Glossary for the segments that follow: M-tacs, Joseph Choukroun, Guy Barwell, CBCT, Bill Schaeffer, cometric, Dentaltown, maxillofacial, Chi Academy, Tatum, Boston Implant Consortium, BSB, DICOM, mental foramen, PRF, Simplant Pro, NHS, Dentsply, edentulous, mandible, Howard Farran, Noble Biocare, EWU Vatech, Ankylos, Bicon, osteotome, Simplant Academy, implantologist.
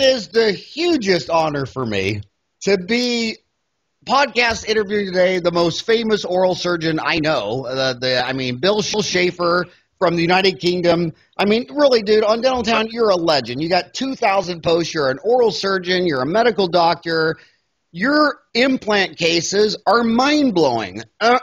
It is the hugest honor for me to be podcast interviewing today the most famous oral surgeon I know. Bill Schaeffer from the United Kingdom. I mean, really, dude, on Dentaltown, you're a legend. You got 2,000 posts. You're an oral surgeon. You're a medical doctor. Your implant cases are mind-blowing. And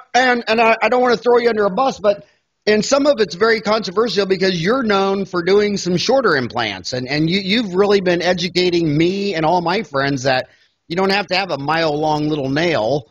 I don't want to throw you under a bus, but and some of it's very controversial because you're known for doing some shorter implants, and you've really been educating me and all my friends that you don't have to have a mile-long little nail.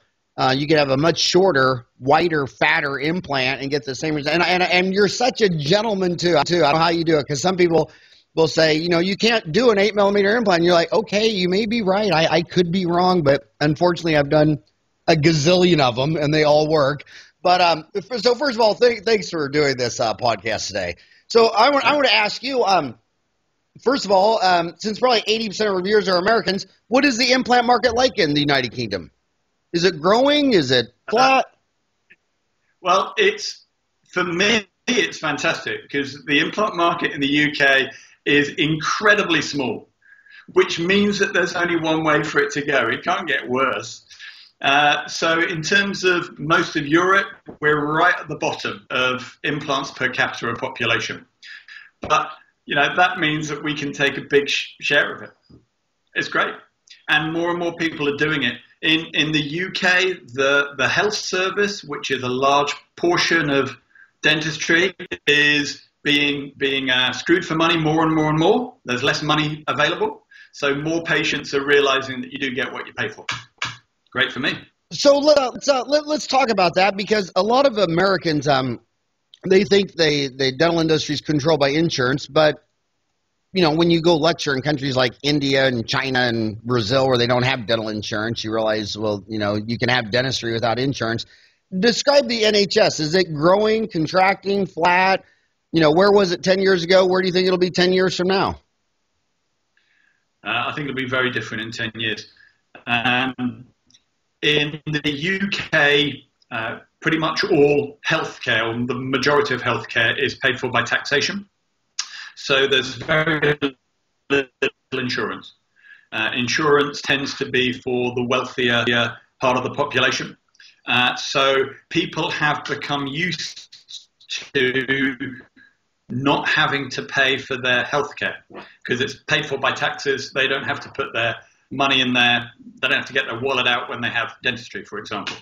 You can have a much shorter, wider, fatter implant and get the same result. And you're such a gentleman, too. I don't know how you do it because some people will say, you know, you can't do an 8mm implant. And you're like, okay, you may be right. I could be wrong, but unfortunately I've done a gazillion of them, and they all work. But so first of all, thanks for doing this podcast today. So I want to ask you, first of all, since probably 80% of reviewers are Americans, what is the implant market like in the United Kingdom? Is it growing? Is it flat? Well, for me, it's fantastic because the implant market in the UK is incredibly small, which means that there's only one way for it to go. It can't get worse. So in terms of most of Europe, we're right at the bottom of implants per capita of population. But, you know, that means that we can take a big share of it. It's great. And more people are doing it. In the UK, the health service, which is a large portion of dentistry, is being screwed for money more and more and more. There's less money available. So more patients are realizing that you do get what you pay for. Great for me. So let's talk about that because a lot of Americans, they think the dental industry is controlled by insurance, but you know when you go lecture in countries like India and China and Brazil where they don't have dental insurance, you realize well you know you can have dentistry without insurance. Describe the NHS. Is it growing, contracting, flat? You know where was it 10 years ago? Where do you think it'll be 10 years from now? I think it'll be very different in 10 years. In the UK, pretty much all healthcare, or the majority of healthcare, is paid for by taxation. So there's very little insurance. Insurance tends to be for the wealthier part of the population. So people have become used to not having to pay for their healthcare because it's paid for by taxes. They don't have to put their money in there, they don't have to get their wallet out when they have dentistry, for example.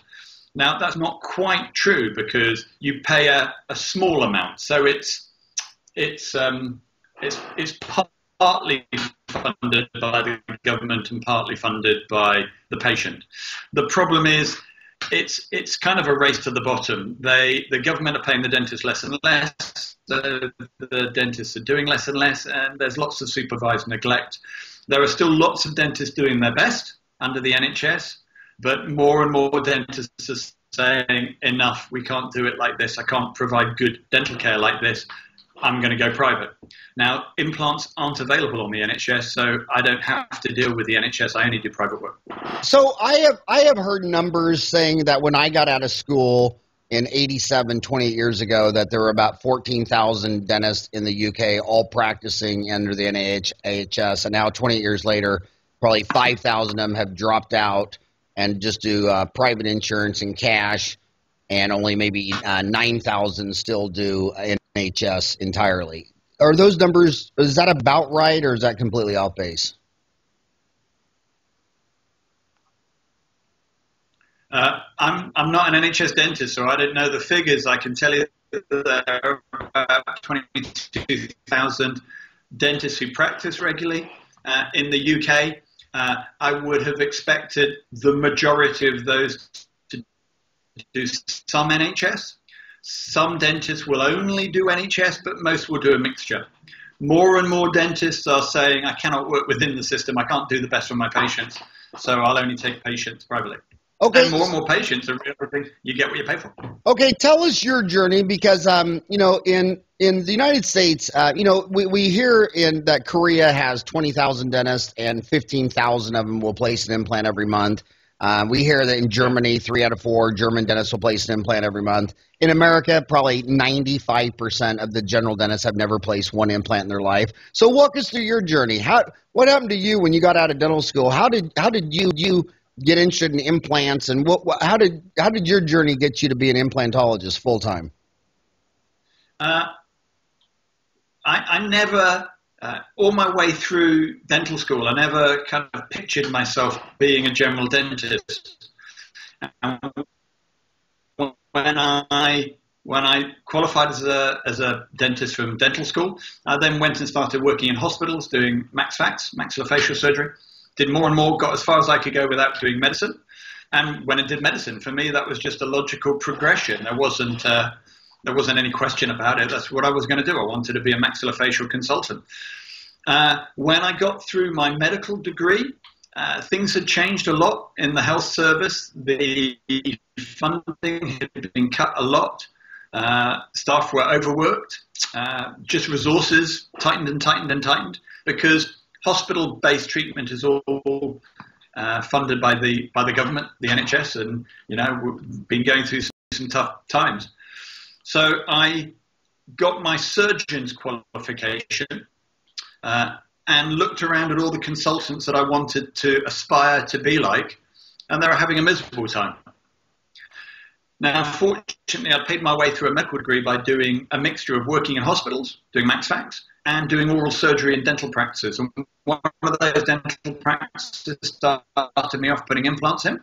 Now, that's not quite true because you pay a small amount, so it's partly funded by the government and partly funded by the patient. The problem is it's kind of a race to the bottom. The government are paying the dentist less and less, the dentists are doing less and less, and there's lots of supervised neglect. There are still lots of dentists doing their best under the NHS, but more and more dentists are saying, enough, we can't do it like this, I can't provide good dental care like this, I'm going to go private. Now, implants aren't available on the NHS, so I don't have to deal with the NHS, I only do private work. So I have heard numbers saying that when I got out of school in 87, 28 years ago, that there were about 14,000 dentists in the UK all practicing under the NHS, and now 28 years later, probably 5,000 of them have dropped out and just do private insurance and cash, and only maybe 9,000 still do NHS entirely. Are those numbers, is that about right, or is that completely off base? I'm not an NHS dentist, so I don't know the figures. I can tell you that there are about 22,000 dentists who practice regularly in the UK. I would have expected the majority of those to do some NHS. Some dentists will only do NHS, but most will do a mixture. More and more dentists are saying, I cannot work within the system, I can't do the best for my patients, so I'll only take patients privately. Okay. And more patients are realizing you get what you pay for. Okay, tell us your journey because, you know, in the United States, you know, we hear in that Korea has 20,000 dentists and 15,000 of them will place an implant every month. We hear that in Germany, 3 out of 4 German dentists will place an implant every month. In America, probably 95% of the general dentists have never placed one implant in their life. So walk us through your journey. What happened to you when you got out of dental school? How did you get interested in implants, and how did your journey get you to be an implantologist full time? I never. All my way through dental school, I never kind of pictured myself being a general dentist. And when I qualified as a dentist from dental school, I then went and started working in hospitals doing maxillofacial surgery. Did more and more, got as far as I could go without doing medicine. And when I did medicine, for me, that was just a logical progression. There wasn't any question about it. That's what I was going to do. I wanted to be a maxillofacial consultant. When I got through my medical degree, things had changed a lot in the health service. The funding had been cut a lot. Staff were overworked. Just resources tightened and tightened and tightened, because hospital-based treatment is all funded by the government, the NHS, and you know, we've been going through some tough times. So I got my surgeon's qualification and looked around at all the consultants that I wanted to aspire to be like, and they were having a miserable time. Now, fortunately, I paid my way through a medical degree by doing a mixture of working in hospitals, doing maxfacs, and doing oral surgery in dental practices. And one of those dental practices started me off putting implants in,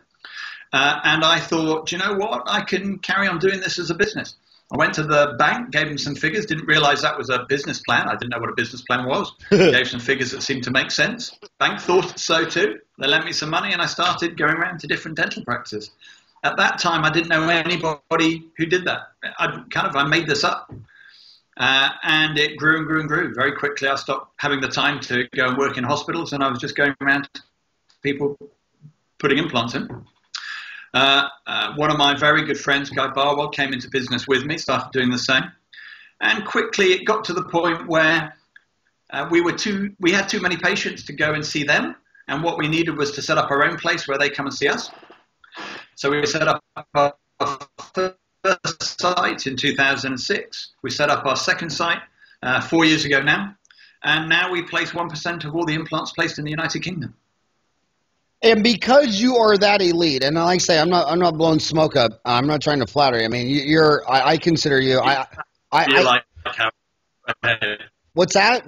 and I thought, do you know what, I can carry on doing this as a business. I went to the bank, gave them some figures, didn't realize that was a business plan. I didn't know what a business plan was. Gave some figures that seemed to make sense. Bank thought so too. They lent me some money and I started going around to different dental practices. At that time, I didn't know anybody who did that. I made this up. And it grew and grew and grew. Very quickly, I stopped having the time to go and work in hospitals, and I was just going around to people putting implants in. One of my very good friends, Guy Barwell, came into business with me, started doing the same. And quickly it got to the point where we had too many patients to go and see them. And what we needed was to set up our own place where they come and see us. So we set up our first site in 2006. We set up our second site 4 years ago now. And now we place 1% of all the implants placed in the United Kingdom. And because you are that elite, and like I say, I'm not blowing smoke up. I'm not trying to flatter you. I mean, I consider you. What's that?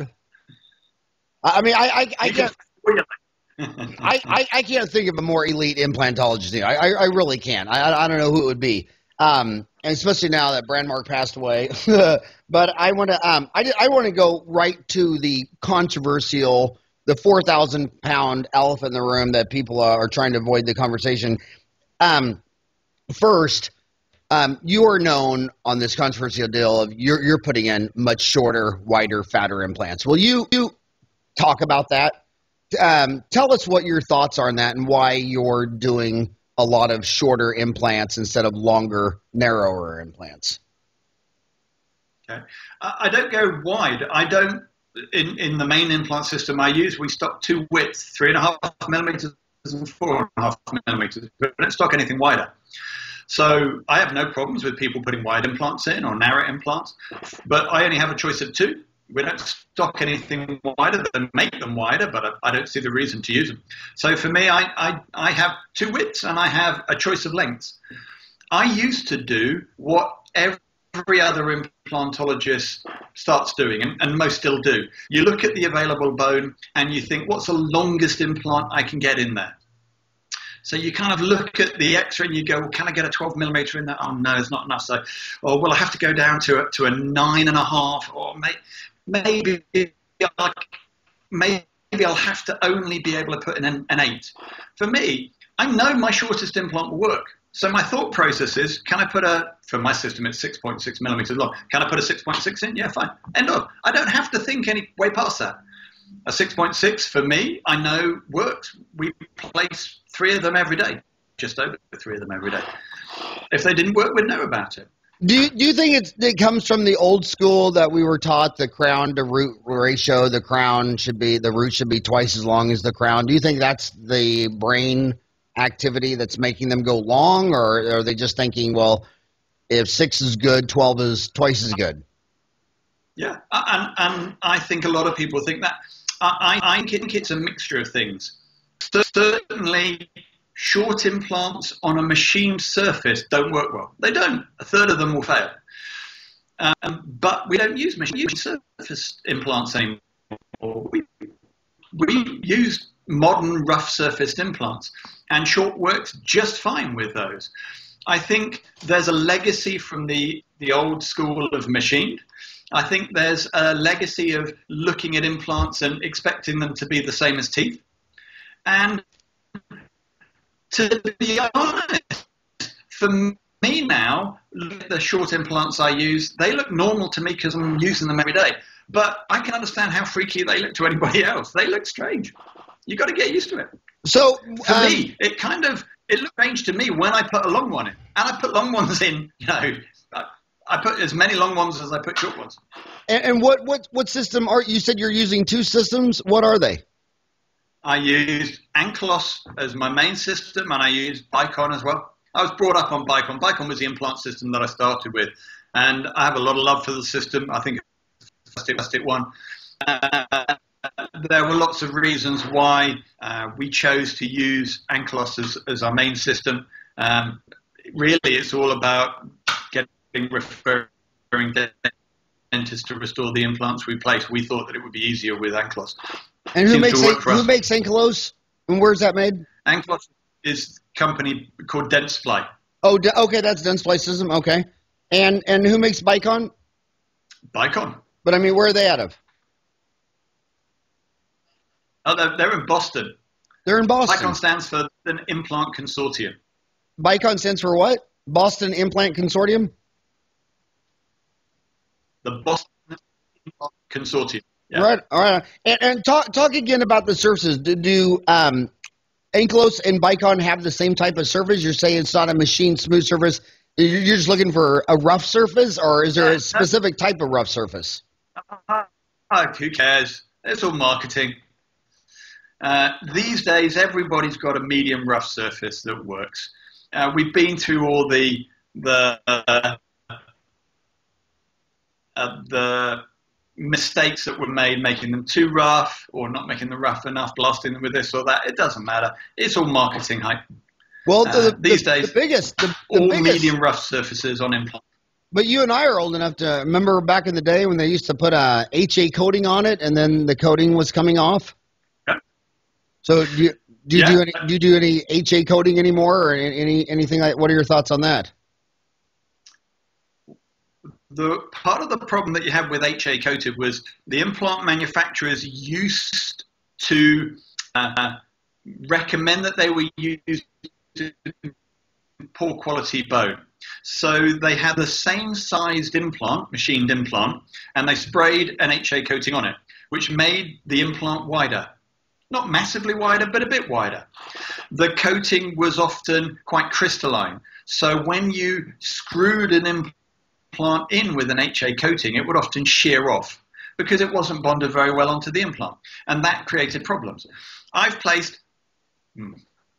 I can't think of a more elite implantologist than you. I really can't. I don't know who it would be. And especially now that Brandmark passed away. But I want to I want to go right to the controversial. The 4,000-pound elephant in the room that people are trying to avoid the conversation. First, you are known on this controversial deal of you're putting in much shorter, wider, fatter implants. Will you talk about that? Tell us what your thoughts are on that and why you're doing a lot of shorter implants instead of longer, narrower implants. Okay. I don't go wide. I don't. In the main implant system I use, we stock two widths, 3.5 millimeters and 4.5 millimeters. We don't stock anything wider. So I have no problems with people putting wide implants in or narrow implants, but I only have a choice of two. We don't stock anything wider. They make them wider, but I don't see the reason to use them. So for me, I have two widths and I have a choice of lengths. I used to do what every other implantologist starts doing, and most still do. You look at the available bone and you think, what's the longest implant I can get in there? So you kind of look at the X-ray and you go, well, can I get a 12 millimeter in there? Oh no, it's not enough. So, oh, well, I have to go down to a 9.5, or maybe I'll have to only be able to put in an 8. For me, I know my shortest implant will work. So my thought process is, can I put a, for my system it's 6.6 millimeters long, can I put a 6.6 in? Yeah, fine. End of. I don't have to think any way past that. A 6.6 for me, I know works. We place 3 of them every day, just over 3 of them every day. If they didn't work, we'd know about it. Do you think it comes from the old school that we were taught the crown to root ratio, the root should be twice as long as the crown? Do you think that's the brain activity that's making them go long, or are they just thinking, well, if 6 is good, 12 is twice as good? Yeah, and I think a lot of people think that. I think it's a mixture of things. Certainly, short implants on a machined surface don't work well. They don't. A third of them will fail. But we don't use machined surface implants anymore. We use modern rough surfaced implants, and short works just fine with those. I think there's a legacy from the old school of machined. I think there's a legacy of looking at implants and expecting them to be the same as teeth. And to be honest, for me now, the short implants I use, they look normal to me because I'm using them every day. But I can understand how freaky they look to anybody else. They look strange. You've got to get used to it. So for me, it looked strange to me when I put a long one in. And I put long ones in, you know, I put as many long ones as I put short ones. And what system are you said you're using? 2 systems. What are they? I used Ankylos as my main system, and I used Bicon as well. I was brought up on Bicon. Bicon was the implant system that I started with, and I have a lot of love for the system. I think it's a fantastic one. There were lots of reasons why we chose to use Ankylos as our main system. Really, it's all about referring dentists to restore the implants we placed. We thought that it would be easier with Ankylos. And who makes Ankylos, and where is that made? Ankylos is a company called Dentsply. Oh, okay, that's Dentsply system. Okay, and who makes Bicon? Bicon. But I mean, where are they out of? Oh, they're in Boston. They're in Boston. Bicon stands for an implant consortium. Bicon stands for what? Boston Implant Consortium. The Boston Implant Consortium. Yeah. Right. All right. And talk again about the surfaces. Do Ankylos and Bicon have the same type of surface? You're saying it's not a machine smooth surface. You're just looking for a rough surface, or is there a specific type of rough surface? Who cares? It's all marketing. These days, everybody's got a medium rough surface that works. We've been through all the mistakes that were made, making them too rough or not making them rough enough, blasting them with this or that. It doesn't matter. It's all marketing hype. Well, these days, the biggest medium rough surfaces on implant. But you and I are old enough to remember back in the day when they used to put a HA coating on it, and then the coating was coming off. Yeah. So do you do any HA coating anymore, or anything like? What are your thoughts on that? The part of the problem that you have with HA coated was the implant manufacturers used to recommend that they were used to poor quality bone. So they had the same sized implant, machined implant, and they sprayed an HA coating on it, which made the implant wider. Not massively wider, but a bit wider. The coating was often quite crystalline. So when you screwed an implant in with an HA coating, it would often shear off because it wasn't bonded very well onto the implant. And that created problems. I've placed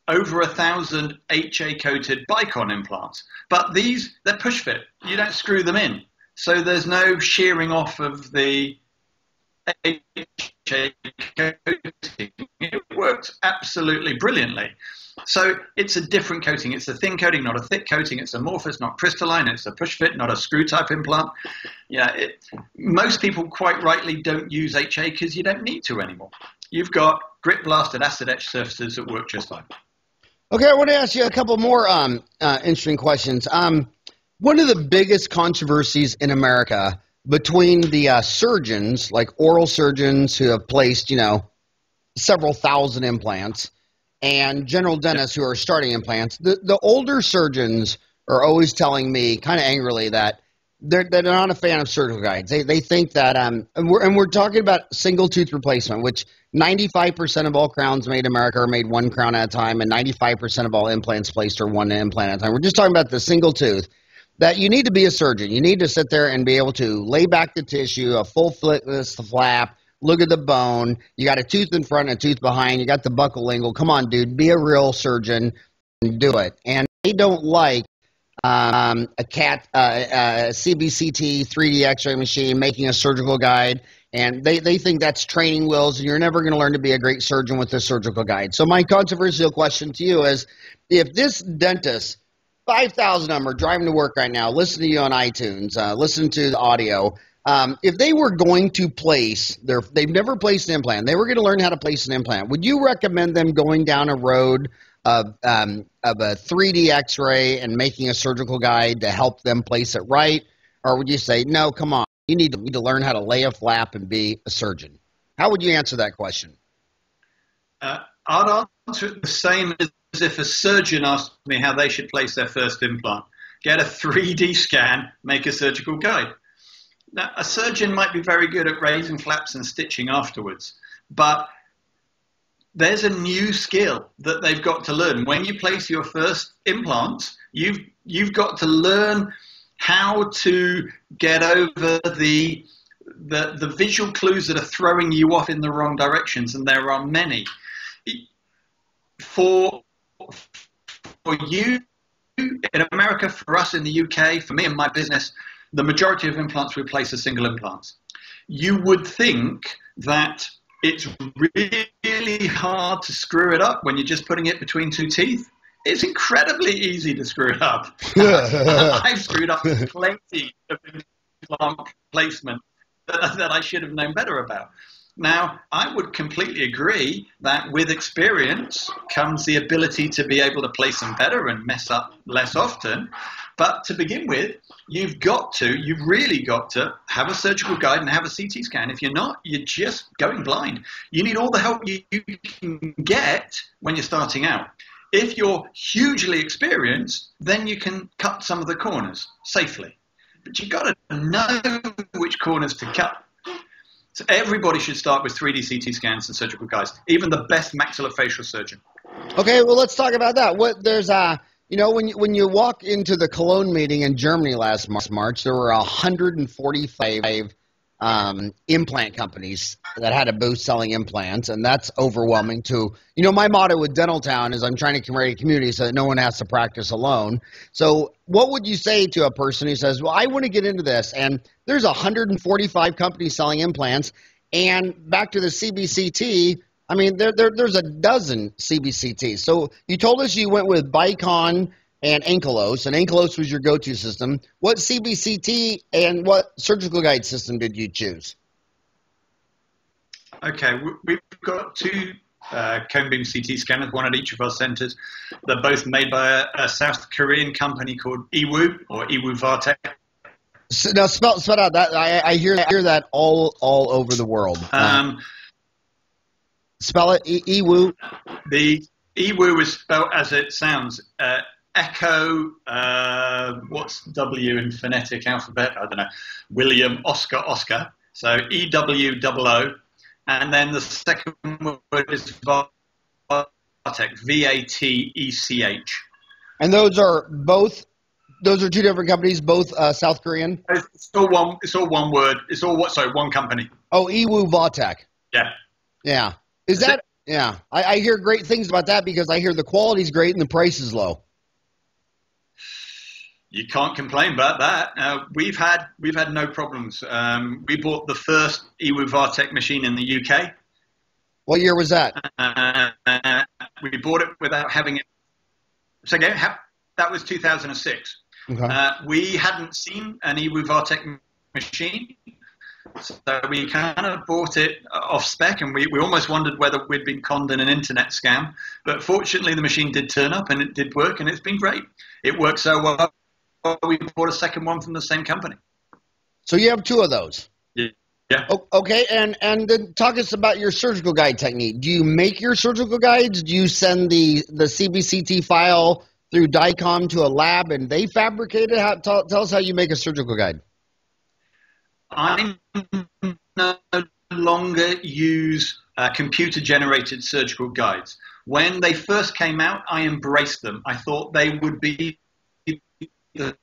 over 1,000 HA coated Bicon implants, but these, they're push fit. You don't screw them in. So there's no shearing off of the HA coating. It works absolutely brilliantly. So it's a different coating. It's a thin coating, not a thick coating. It's amorphous, not crystalline. It's a push fit, not a screw type implant. Yeah, most people quite rightly don't use HA because you don't need to anymore. You've got grit blasted acid etched surfaces that work just fine. Okay, I want to ask you a couple more interesting questions. One of the biggest controversies in America between the surgeons, like oral surgeons who have placed, you know, several thousand implants, and general dentists who are starting implants, the older surgeons are always telling me kind of angrily that they're not a fan of surgical guides. They think that and we're talking about single tooth replacement, which 95% of all crowns made in America are made one crown at a time, and 95% of all implants placed are one implant at a time. We're just talking about the single tooth. That you need to be a surgeon. You need to sit there and be able to lay back the tissue, a full flapless flap, Look at the bone. You got a tooth in front and a tooth behind. You got the buccal lingual. Come on, dude. Be a real surgeon and do it. And they don't like a CBCT 3D x-ray machine making a surgical guide. And they think that's training wheels, and you're never going to learn to be a great surgeon with this surgical guide. So my controversial question to you is, if this dentist, 5,000 of them are driving to work right now, listening to you on iTunes, listening to the audio, if they were going to place their – they've never placed an implant. They were going to learn how to place an implant. Would you recommend them going down a road of a 3D x-ray and making a surgical guide to help them place it right? Or would you say, no, come on. You need to learn how to lay a flap and be a surgeon. How would you answer that question? I'd answer it the same as if a surgeon asked me how they should place their first implant. Get a 3D scan, make a surgical guide. Now, a surgeon might be very good at raising flaps and stitching afterwards, but there's a new skill that they've got to learn. When you place your first implants, you've got to learn how to get over the visual clues that are throwing you off in the wrong directions, and there are many. For you in America, for us in the UK, for me and my business, the majority of implants we place are single implants. You would think that it's really hard to screw it up when you're just putting it between two teeth. It's incredibly easy to screw it up. I've screwed up plenty of implant placement that I should have known better about. Now, I would completely agree that with experience comes the ability to be able to place them better and mess up less often. But to begin with, you've really got to have a surgical guide and have a CT scan. If you're not, you're just going blind. You need all the help you can get when you're starting out. If you're hugely experienced, then you can cut some of the corners safely. But you've got to know which corners to cut. So everybody should start with 3D CT scans and surgical guides, even the best maxillofacial surgeon. Okay, well, let's talk about that. You know, when you walk into the Cologne meeting in Germany last March, there were 145 implant companies that had a booth selling implants, and that's overwhelming too. You know, my motto with Dentaltown is I'm trying to create a community so that no one has to practice alone. So what would you say to a person who says, well, I want to get into this, and there's 145 companies selling implants, and back to the CBCT, I mean, there's a dozen CBCTs. So you told us you went with Bicon and Ankylos was your go-to system. What CBCT and what surgical guide system did you choose? Okay, we've got two cone beam CT scanners, one at each of our centers. They're both made by a South Korean company called EWU, or EWU Vatech. So, now, spell out that. I hear that all over the world. Spell it, EWU. The EWU is spelled as it sounds. Echo, what's W in phonetic alphabet? I don't know. William, Oscar, Oscar. So EWOO. And then the second word is Vatech, V-A-T-E-C-H. And those are two different companies, both South Korean? It's all one word. One company. Oh, EWU Vatech. Yeah. Yeah. Is that, yeah. I hear great things about that because I hear the quality's great and the price is low. You can't complain about that. We've had no problems. We bought the first EWU Vatech machine in the UK. What year was that? We bought it without having it. So again, that was 2006. Okay. We hadn't seen an EWU Vatech machine, so we kind of bought it off spec, and we almost wondered whether we'd been conned in an internet scam. But fortunately, the machine did turn up, and it did work, and it's been great. It worked so well. We bought a second one from the same company. So you have two of those? Yeah. Okay, and then talk us about your surgical guide technique. Do you make your surgical guides? Do you send the CBCT file through DICOM to a lab and they fabricate it? Tell us how you make a surgical guide. I no longer use computer-generated surgical guides. When they first came out, I embraced them. I thought they would be the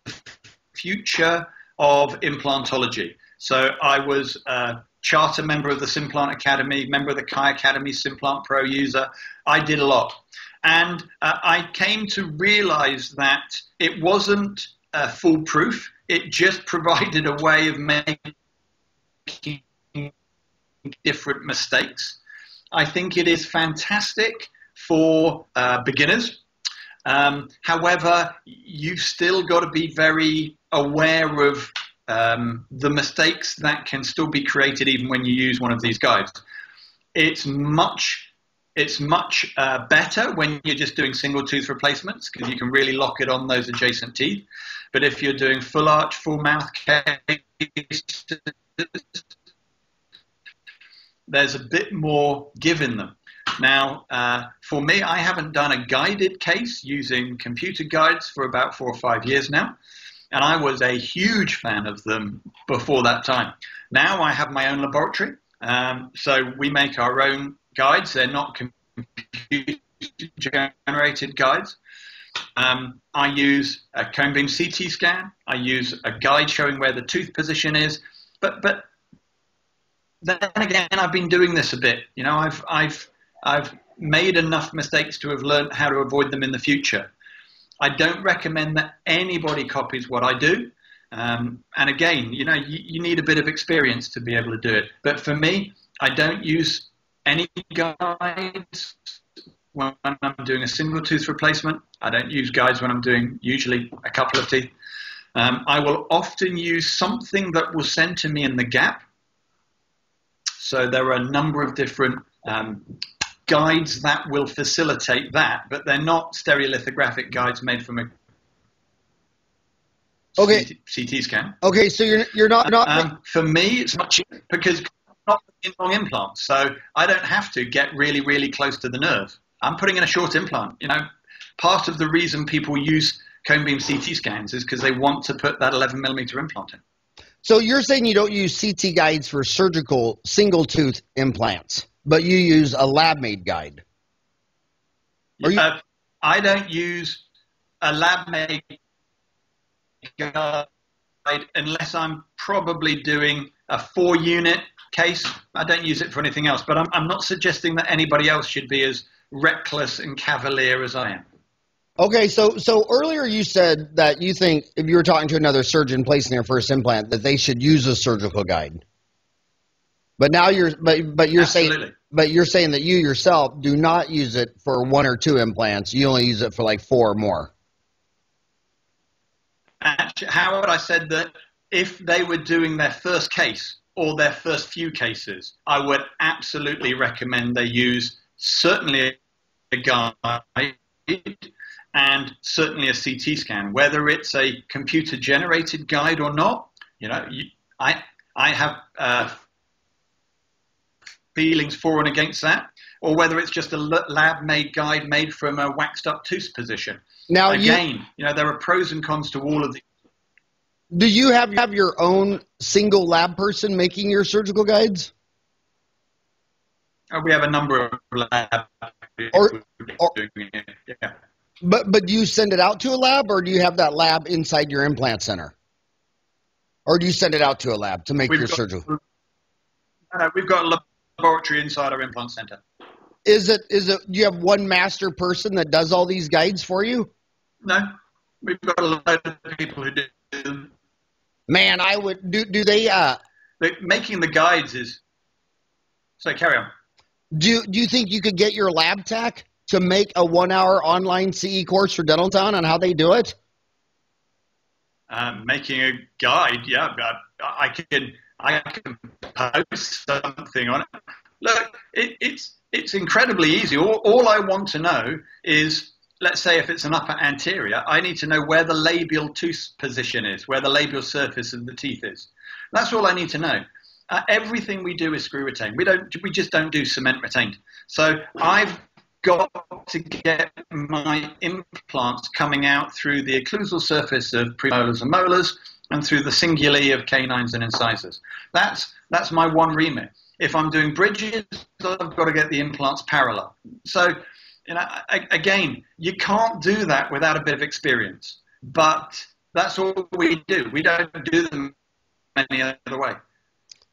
future of implantology. So I was charter member of the Simplant Academy, member of the Chi Academy, Simplant Pro user. I did a lot. And I came to realize that it wasn't foolproof. It just provided a way of making different mistakes. I think it is fantastic for beginners. However, you've still got to be very aware of the mistakes that can still be created even when you use one of these guides. It's much better when you're just doing single tooth replacements, because you can really lock it on those adjacent teeth. But if you're doing full arch, full mouth cases, there's a bit more give in them. Now, for me, I haven't done a guided case using computer guides for about 4 or 5 years now, and I was a huge fan of them before that time. Now I have my own laboratory, so we make our own guides. They're not computer-generated guides. I use a cone beam CT scan. I use a guide showing where the tooth position is, but then again, I've been doing this a bit. You know, I've made enough mistakes to have learned how to avoid them in the future. I don't recommend that anybody copies what I do. And again, you know, you need a bit of experience to be able to do it. But for me, I don't use any guides when I'm doing a single tooth replacement. I don't use guides when I'm doing usually a couple of teeth. I will often use something that will center me in the gap. So there are a number of different guides that will facilitate that, but they're not stereolithographic guides made from a CT scan. Okay, so you're not for me, it's much easier because I'm not putting in long implants, so I don't have to get really, really close to the nerve. I'm putting in a short implant. You know, part of the reason people use cone beam CT scans is because they want to put that 11mm implant in. So you're saying you don't use CT guides for surgical single tooth implants, but you use a lab-made guide? I don't use a lab-made guide unless I'm probably doing a 4-unit case. I don't use it for anything else, but I'm not suggesting that anybody else should be as reckless and cavalier as I am. Okay, so earlier you said that you think if you were talking to another surgeon placing their first implant that they should use a surgical guide. But now you're saying that you yourself do not use it for 1 or 2 implants. You only use it for like 4 or more. Actually, Howard, I said that if they were doing their first case or their first few cases, I would absolutely recommend they use certainly a guide, and certainly a CT scan, whether it's a computer-generated guide or not. You know, I have feelings for and against that, or whether it's just a lab-made guide made from a waxed-up tooth position. Now, again, you know, there are pros and cons to all of these. Do you have your own single lab person making your surgical guides? We have a number of labs. Yeah. But do you send it out to a lab, or do you have that lab inside your implant center? Or do you send it out to a lab to make your surgical? We've got a laboratory inside our implant center. Is it do you have one master person that does all these guides for you? No. We've got a lot of people who do them. Man, I would do they making the guides is so carry on. Do you think you could get your lab tech to make a 1-hour online CE course for Dentaltown on how they do it? Making a guide, yeah. I can post something on it. Look, it's incredibly easy. All I want to know is, let's say if it's an upper anterior, I need to know where the labial tooth position is, where the labial surface of the teeth is. That's all I need to know. Everything we do is screw retained. We just don't do cement retained. So I've got to get my implants coming out through the occlusal surface of premolars and molars and through the cingulae of canines and incisors. That's my one remit. If I'm doing bridges, I've got to get the implants parallel. So, you know, again, you can't do that without a bit of experience, but that's all we do. We don't do them any other way.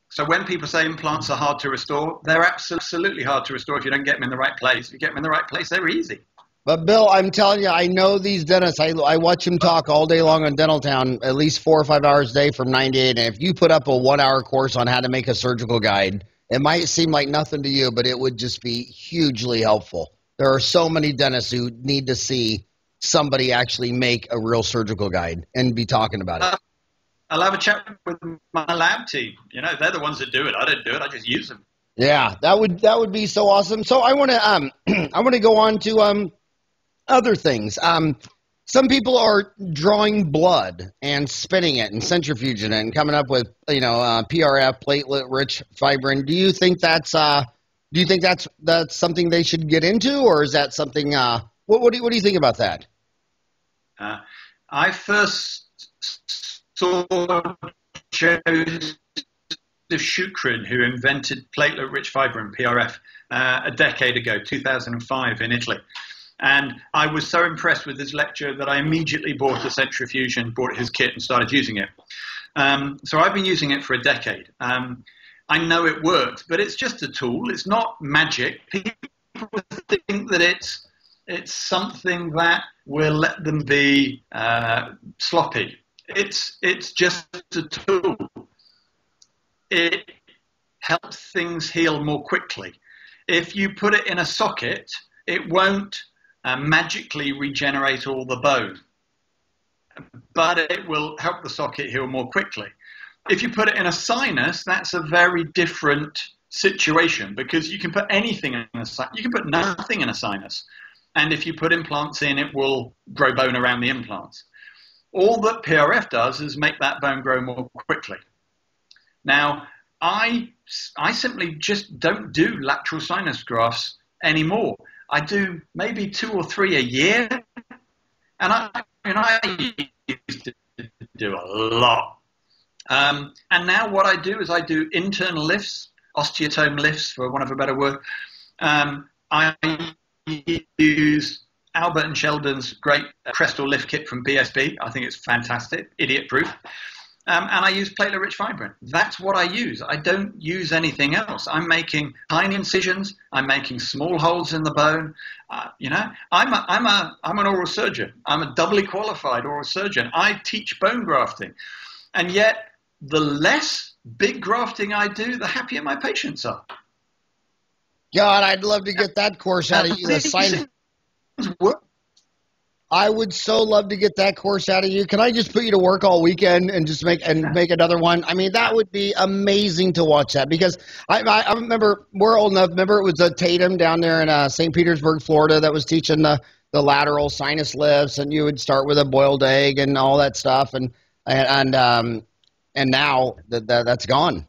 So when people say implants are hard to restore, they're absolutely hard to restore if you don't get them in the right place. If you get them in the right place, they're easy. But Bill, I'm telling you, I know these dentists. I watch them talk all day long on Dentaltown, at least 4 or 5 hours a day from 9 to 8. And if you put up a 1-hour course on how to make a surgical guide, it might seem like nothing to you, but it would just be hugely helpful. There are so many dentists who need to see somebody actually make a real surgical guide and be talking about it. I'll have a chat with my lab team. You know, they're the ones that do it. I don't do it. I just use them. Yeah, that would be so awesome. So I want to I want to go on to other things. Some people are drawing blood and spinning it and centrifuging it and coming up with, you know, PRF, platelet-rich fibrin. Do you think that's something they should get into, or is that something? What do you think about that? I first saw Joseph Choukroun, who invented platelet-rich fibrin, PRF, a decade ago, 2005, in Italy. And I was so impressed with his lecture that I immediately bought a centrifuge and bought his kit and started using it. So I've been using it for a decade. I know it works, but it's just a tool. It's not magic. People think that it's something that will let them be sloppy. It's just a tool. It helps things heal more quickly. If you put it in a socket, it won't magically regenerate all the bone, but it will help the socket heal more quickly. If you put it in a sinus, that's a very different situation, because you can put anything in a sinus. You can put nothing in a sinus. And if you put implants in, it will grow bone around the implants. All that PRF does is make that bone grow more quickly. Now, I simply just don't do lateral sinus grafts anymore. I do maybe 2 or 3 a year, and I used to do a lot. And now what I do is I do internal lifts, osteotome lifts, for want of a better word. I use Albert and Sheldon's great Crestal lift kit from BSB. I think it's fantastic, idiot-proof. And I use platelet-rich fibrin. That's what I use. I don't use anything else. I'm making tiny incisions. I'm making small holes in the bone. You know, I'm an oral surgeon. I'm a doubly qualified oral surgeon. I teach bone grafting. And yet, the less big grafting I do, the happier my patients are. God, I'd love to get that course out of you. I would so love to get that course out of you. Can I just put you to work all weekend and just make another one? I mean, that would be amazing to watch that, because I remember, we're old enough. Remember, it was a Tatum down there in St. Petersburg, Florida, that was teaching the lateral sinus lifts, and you would start with a boiled egg and all that stuff, and now that's gone.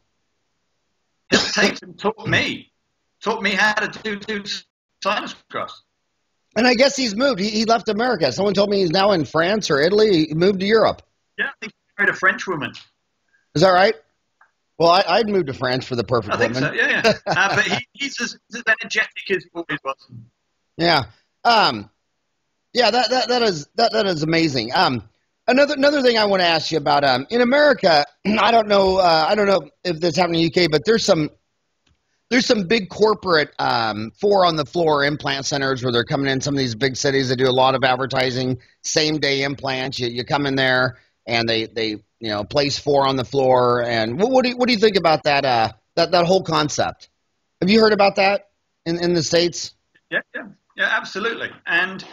Tatum taught me how to do sinus grafts. And I guess he's moved. He left America. Someone told me he's now in France or Italy. He moved to Europe. Yeah, I think he married a French woman. Is that right? Well, I'd moved to France for the perfect woman. I think so, yeah. But he's as energetic as always was. Yeah. Yeah, that is amazing. Another thing I want to ask you about, in America, I don't know if this happened in the UK, but there's some big corporate four-on-the-floor implant centers where they're coming in some of these big cities that do a lot of advertising, same-day implants. You come in there, and they you know, place 4 on the floor. And what do you think about that whole concept? Have you heard about that in the States? Yeah, absolutely. And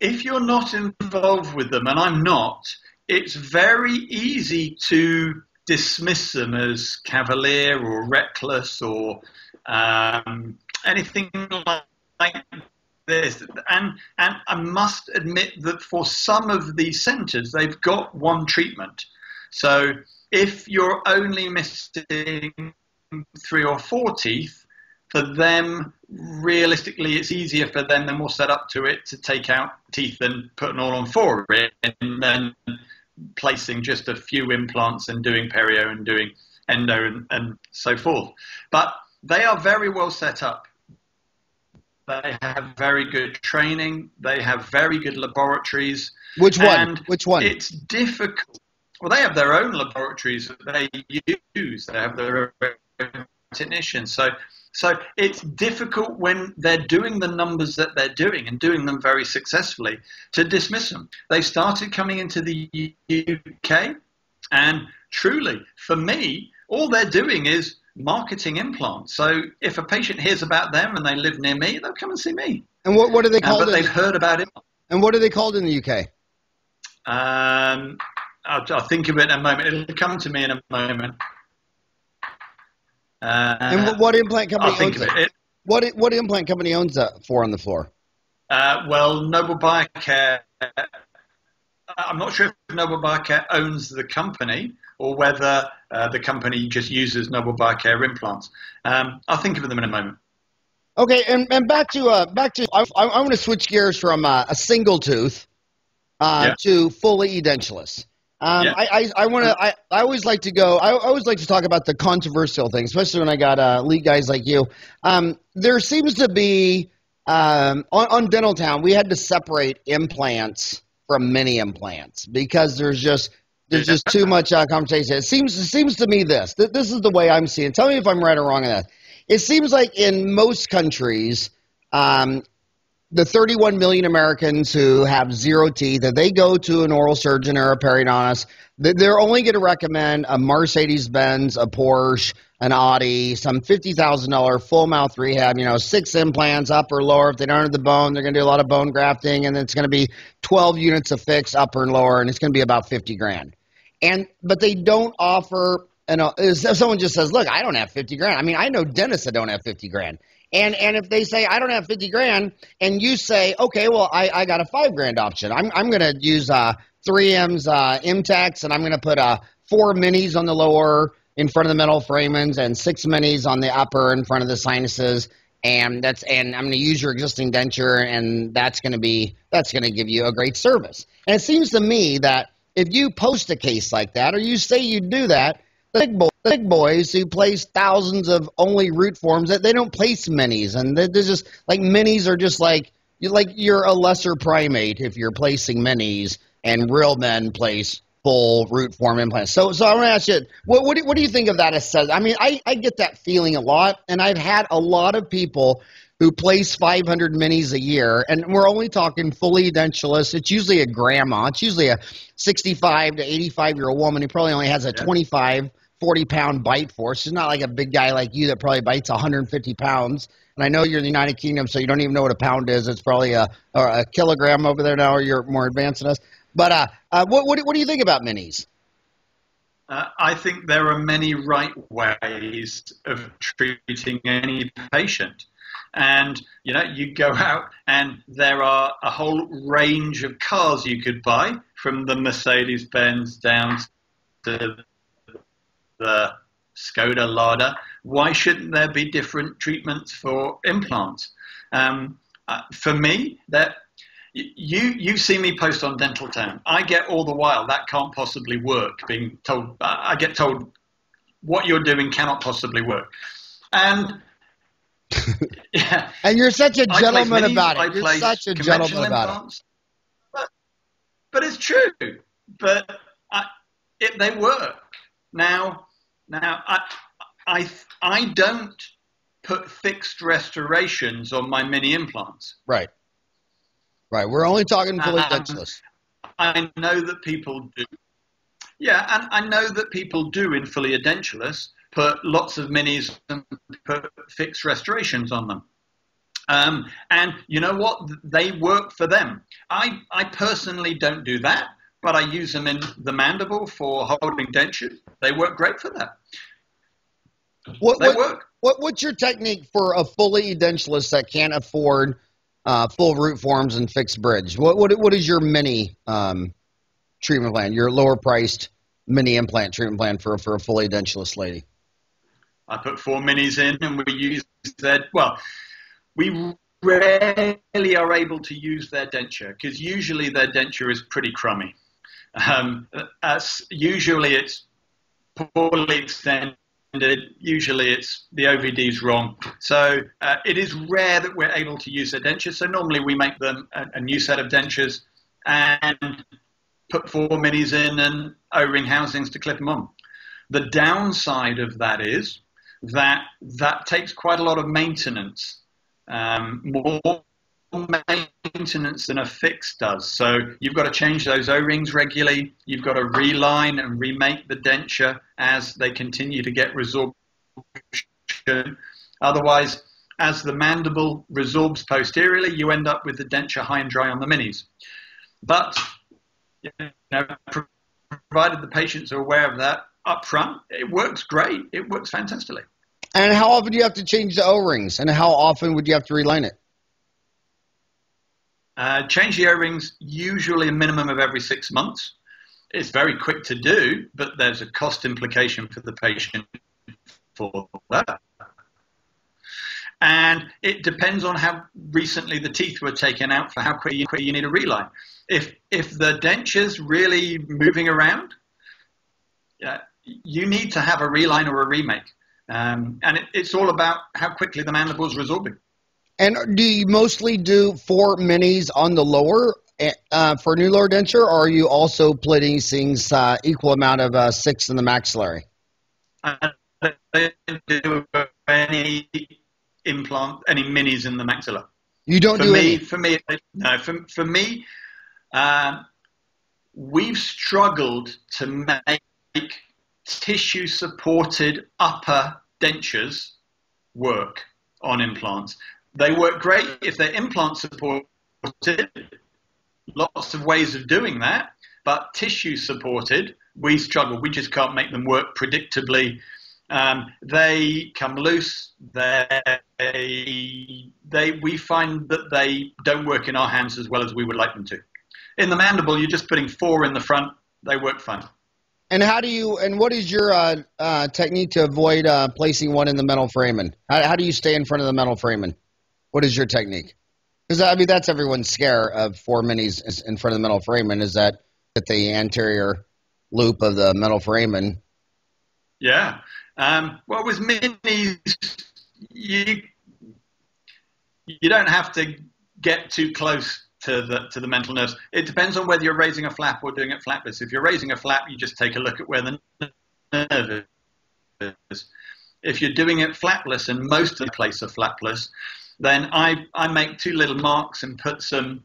if you're not involved with them, and I'm not, it's very easy to dismiss them as cavalier or reckless or anything like this. And I must admit that for some of these centres, they've got one treatment. So if you're only missing 3 or 4 teeth, for them, realistically, it's easier for them. They're more set up to it to take out teeth than putting all on 4 and then placing just a few implants and doing perio and doing endo and so forth. But they are very well set up. They have very good training. They have very good laboratories. Which one? It's difficult. Well, they have their own laboratories that they use. They have their own technicians. So it's difficult when they're doing the numbers that they're doing and doing them very successfully to dismiss them. They started coming into the UK, and truly, for me, all they're doing is marketing implants. So if a patient hears about them and they live near me, they'll come and see me. And what are they called? But they've heard about it. And what are they called in the UK? I'll think of it in a moment. It'll come to me in a moment. And what implant company owns it? What implant company owns that for on the floor? Well, Noble Biocare. I'm not sure if Noble Biocare owns the company or whether the company just uses Noble Biocare implants. I'll think of them in a moment. Okay, and back to I want to switch gears from a single tooth to fully edentulous. I always like to go. I always like to talk about the controversial things, especially when I got lead guys like you. There seems to be on Dentaltown, we had to separate implants from mini implants because there's just too much conversation. It seems to me this is the way I'm seeing it. Tell me if I'm right or wrong on that. It seems like in most countries, the 31 million Americans who have zero teeth, that they go to an oral surgeon or a periodontist, they're only going to recommend a Mercedes-Benz, a Porsche, an Audi, some $50,000 full mouth rehab, 6 implants, upper, lower. If they don't have the bone, they're going to do a lot of bone grafting, and it's going to be 12 units of fix, upper and lower, and it's going to be about $50,000. But they don't offer, if someone just says, look, I don't have $50,000. I mean, I know dentists that don't have $50,000. And if they say, I don't have $50,000, and you say, okay, well, I got a $5,000 option. I'm going to use 3M's M-tacs, and I'm going to put 4 minis on the lower in front of the metal foramens and 6 minis on the upper in front of the sinuses, and I'm going to use your existing denture, and that's going to give you a great service. And it seems to me that if you post a case like that, or you say you do that, the big boys who place thousands of only root forms, that they don't place minis, and they're just like minis are just like you're a lesser primate if you're placing minis, and real men place full root form implants. So I want to ask you, what do you think of that? I mean, I get that feeling a lot, and I've had a lot of people who place 500 minis a year, and we're only talking fully edentulous. It's usually a grandma. It's usually a 65 to 85-year-old woman who probably only has a 25. 40-pound bite force. She's not like a big guy like you that probably bites 150 pounds. And I know you're in the United Kingdom, so you don't even know what a pound is. It's probably a kilogram over there now, or you're more advanced than us. But what do you think about minis? I think there are many right ways of treating any patient. And, you go out and there are a whole range of cars you could buy, from the Mercedes-Benz down to the Skoda Lada. Why shouldn't there be different treatments for implants? For me, you see me post on Dentaltown. I get all the while that can't possibly work. Being told, I get told what you're doing cannot possibly work. And yeah, and you're such a gentleman about it. You're such a gentleman about it. But it's true. But they work. Now, I don't put fixed restorations on my mini implants. Right. We're only talking fully edentulous. I know that people do. Yeah, and I know that people do in fully edentulous put lots of minis and put fixed restorations on them. And you know what? They work for them. I personally don't do that, but I use them in the mandible for holding dentures. They work great for that. What's your technique for a fully edentulous that can't afford full root forms and fixed bridge? What is your mini treatment plan, your lower-priced mini implant treatment plan for a fully edentulous lady? I put 4 minis in, and we use that. Well, we rarely are able to use their denture because usually their denture is pretty crummy. Usually it's poorly extended, usually it's the OVD's wrong. So it is rare that we're able to use their dentures. So normally we make them a new set of dentures and put 4 minis in and O-ring housings to clip them on. The downside of that is that that takes quite a lot of maintenance, more maintenance than a fix does. So you've got to change those O-rings regularly. You've got to reline and remake the denture as they continue to get resorption. Otherwise, as the mandible resorbs posteriorly, you end up with the denture high and dry on the minis. But you know, provided the patients are aware of that up front, it works great. It works fantastically. And how often do you have to change the O-rings? And how often would you have to reline it? Change the O-rings usually a minimum of every 6 months. It's very quick to do, but there's a cost implication for the patient for that. And it depends on how recently the teeth were taken out for how quickly you need a reline. If the denture's really moving around, you need to have a reline or a remake. And it's all about how quickly the mandible's resorbing. And do you mostly do 4 minis on the lower for new lower denture, or are you also placing equal amount of 6 in the maxillary? I don't do any minis in the maxilla. You don't do any? For me, no. For me, we've struggled to make tissue-supported upper dentures work on implants. They work great if they're implant supported, lots of ways of doing that, but tissue supported, we struggle. We just can't make them work predictably. They come loose, we find that they don't work in our hands as well as we would like them to. In the mandible, you're just putting 4 in the front, they work fine. And how do you, and what is your technique to avoid placing one in the metal foramen? How do you stay in front of the metal foramen? What is your technique? Because, I mean, that's everyone's scare of 4 minis in front of the metal foramen, is that the anterior loop of the metal foramen. Yeah. Well, with minis, you don't have to get too close to the mental nerves. It depends on whether you're raising a flap or doing it flapless. If you're raising a flap, you just take a look at where the nerve is. If you're doing it flapless, and most of the place are flapless, then I make 2 little marks and put some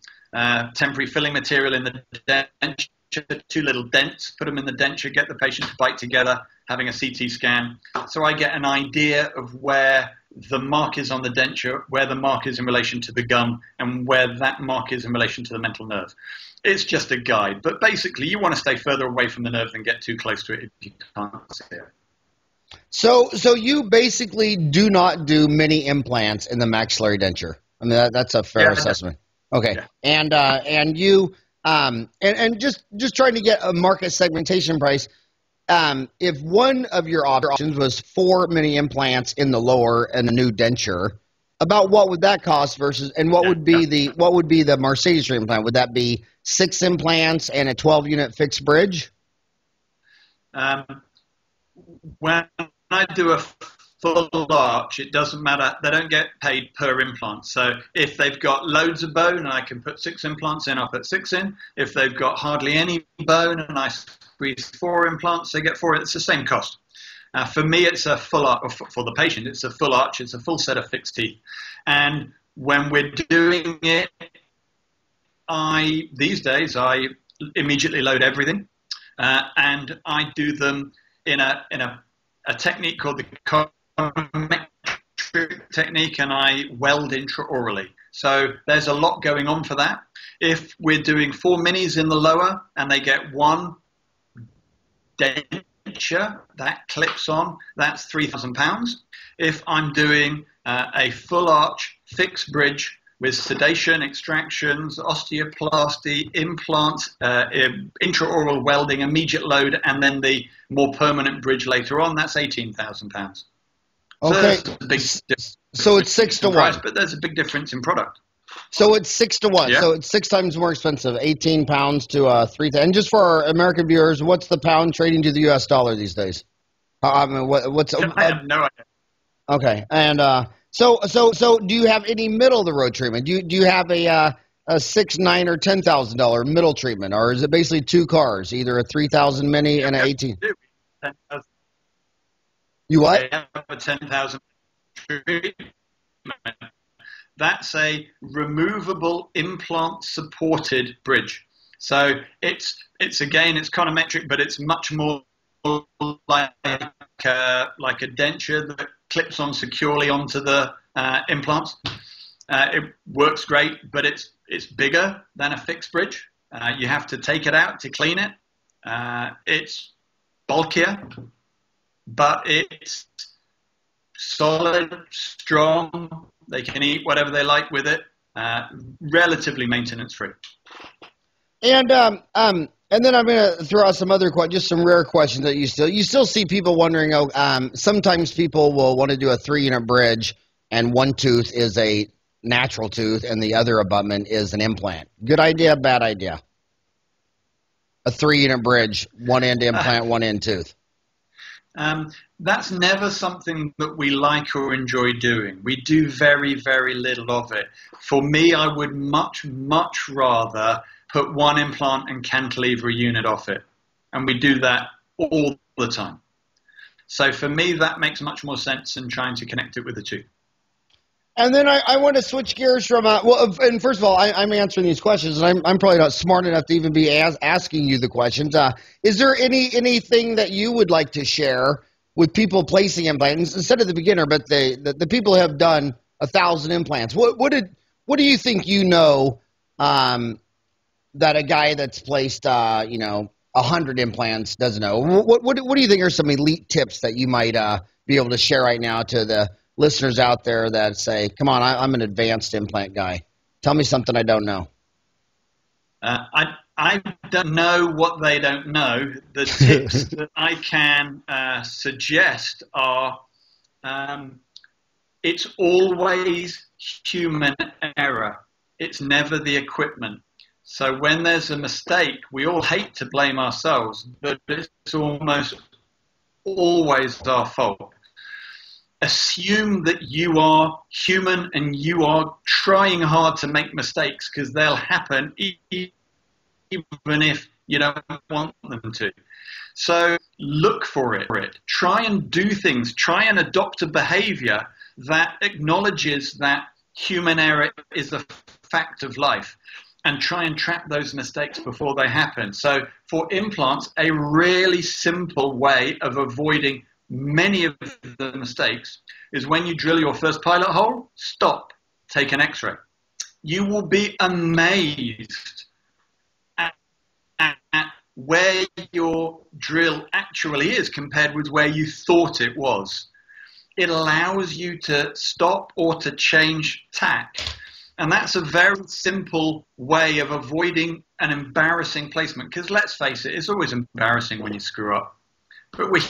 temporary filling material in the denture, 2 little dents, put them in the denture, get the patient to bite together, having a CT scan. So I get an idea of where the mark is on the denture, where the mark is in relation to the gum, and where that mark is in relation to the mental nerve. It's just a guide, but basically you want to stay further away from the nerve than get too close to it if you can't see it. So you basically do not do mini implants in the maxillary denture. I mean, that's a fair assessment. Okay. Yeah. And you and just trying to get a market segmentation price. If one of your options was 4 mini implants in the lower and the new denture, about what would that cost versus, and what would be the Mercedes implant? Would that be 6 implants and a 12-unit fixed bridge? When I do a full arch, it doesn't matter. They don't get paid per implant. So if they've got loads of bone and I can put 6 implants in, I'll put 6 in. If they've got hardly any bone and I squeeze 4 implants, they get 4. It's the same cost. For me, it's a full arch. Or for the patient, it's a full arch. It's a full set of fixed teeth. And when we're doing it, these days I immediately load everything, and I do them in a technique called the cometric technique, and I weld intraorally. So there's a lot going on for that. If we're doing 4 minis in the lower and they get 1 denture that clips on, that's £3,000. If I'm doing a full arch fixed bridge with sedation, extractions, osteoplasty, implants, intraoral welding, immediate load, and then the more permanent bridge later on, that's £18,000. Okay. So, it's 6 to 1. But there's a big difference in product. So it's 6 to 1. Yeah. So it's 6 times more expensive, £18 to 3,000. And just for our American viewers, what's the pound trading to the U.S. dollar these days? I have no idea. Okay, and so do you have any middle of the road treatment? Do you have a a $6,900 or $10,000 middle treatment, or is it basically two cars, either a 3,000 mini and an 18? You what? A 10,000 treatment. That's a removable implant-supported bridge. So it's again, it's econometric, but it's much more like a denture that clips on securely onto the implants. It works great, but it's bigger than a fixed bridge. You have to take it out to clean it. It's bulkier, but it's solid, strong. They can eat whatever they like with it. Relatively maintenance-free. And then I'm going to throw out some other questions, just some rare questions that you still see people wondering. Sometimes people will want to do a 3-unit bridge, and one tooth is a natural tooth, and the other abutment is an implant. Good idea, bad idea? A 3-unit bridge, one end implant, one end tooth. That's never something that we like or enjoy doing. We do very, very little of it. For me, I would much, much rather put one implant and cantilever a unit off it. And we do that all the time. So for me, that makes much more sense than trying to connect it with a tooth. And then I want to switch gears from and first of all, I'm answering these questions, and I'm probably not smart enough to even be asking you the questions. Is there anything that you would like to share with people placing implants instead of the beginner, but the people who have done 1,000 implants? What do you think you know that a guy that's placed 100 implants doesn't know? What do you think are some elite tips that you might be able to share right now to the listeners out there that say, come on, I'm an advanced implant guy. Tell me something I don't know. I don't know what they don't know. The tips that I can suggest are it's always human error. It's never the equipment. So when there's a mistake, we all hate to blame ourselves, but it's almost always our fault. Assume that you are human and you are trying hard to make mistakes, because they'll happen even if you don't want them to. So look for it. Try and do things. Try and adopt a behavior that acknowledges that human error is a fact of life, and try and track those mistakes before they happen. So for implants, a really simple way of avoiding many of the mistakes is when you drill your first pilot hole, stop, take an x-ray. You will be amazed at where your drill actually is compared with where you thought it was. It allows you to stop or to change tack, and that's a very simple way of avoiding an embarrassing placement, because let's face it, it's always embarrassing when you screw up, but we're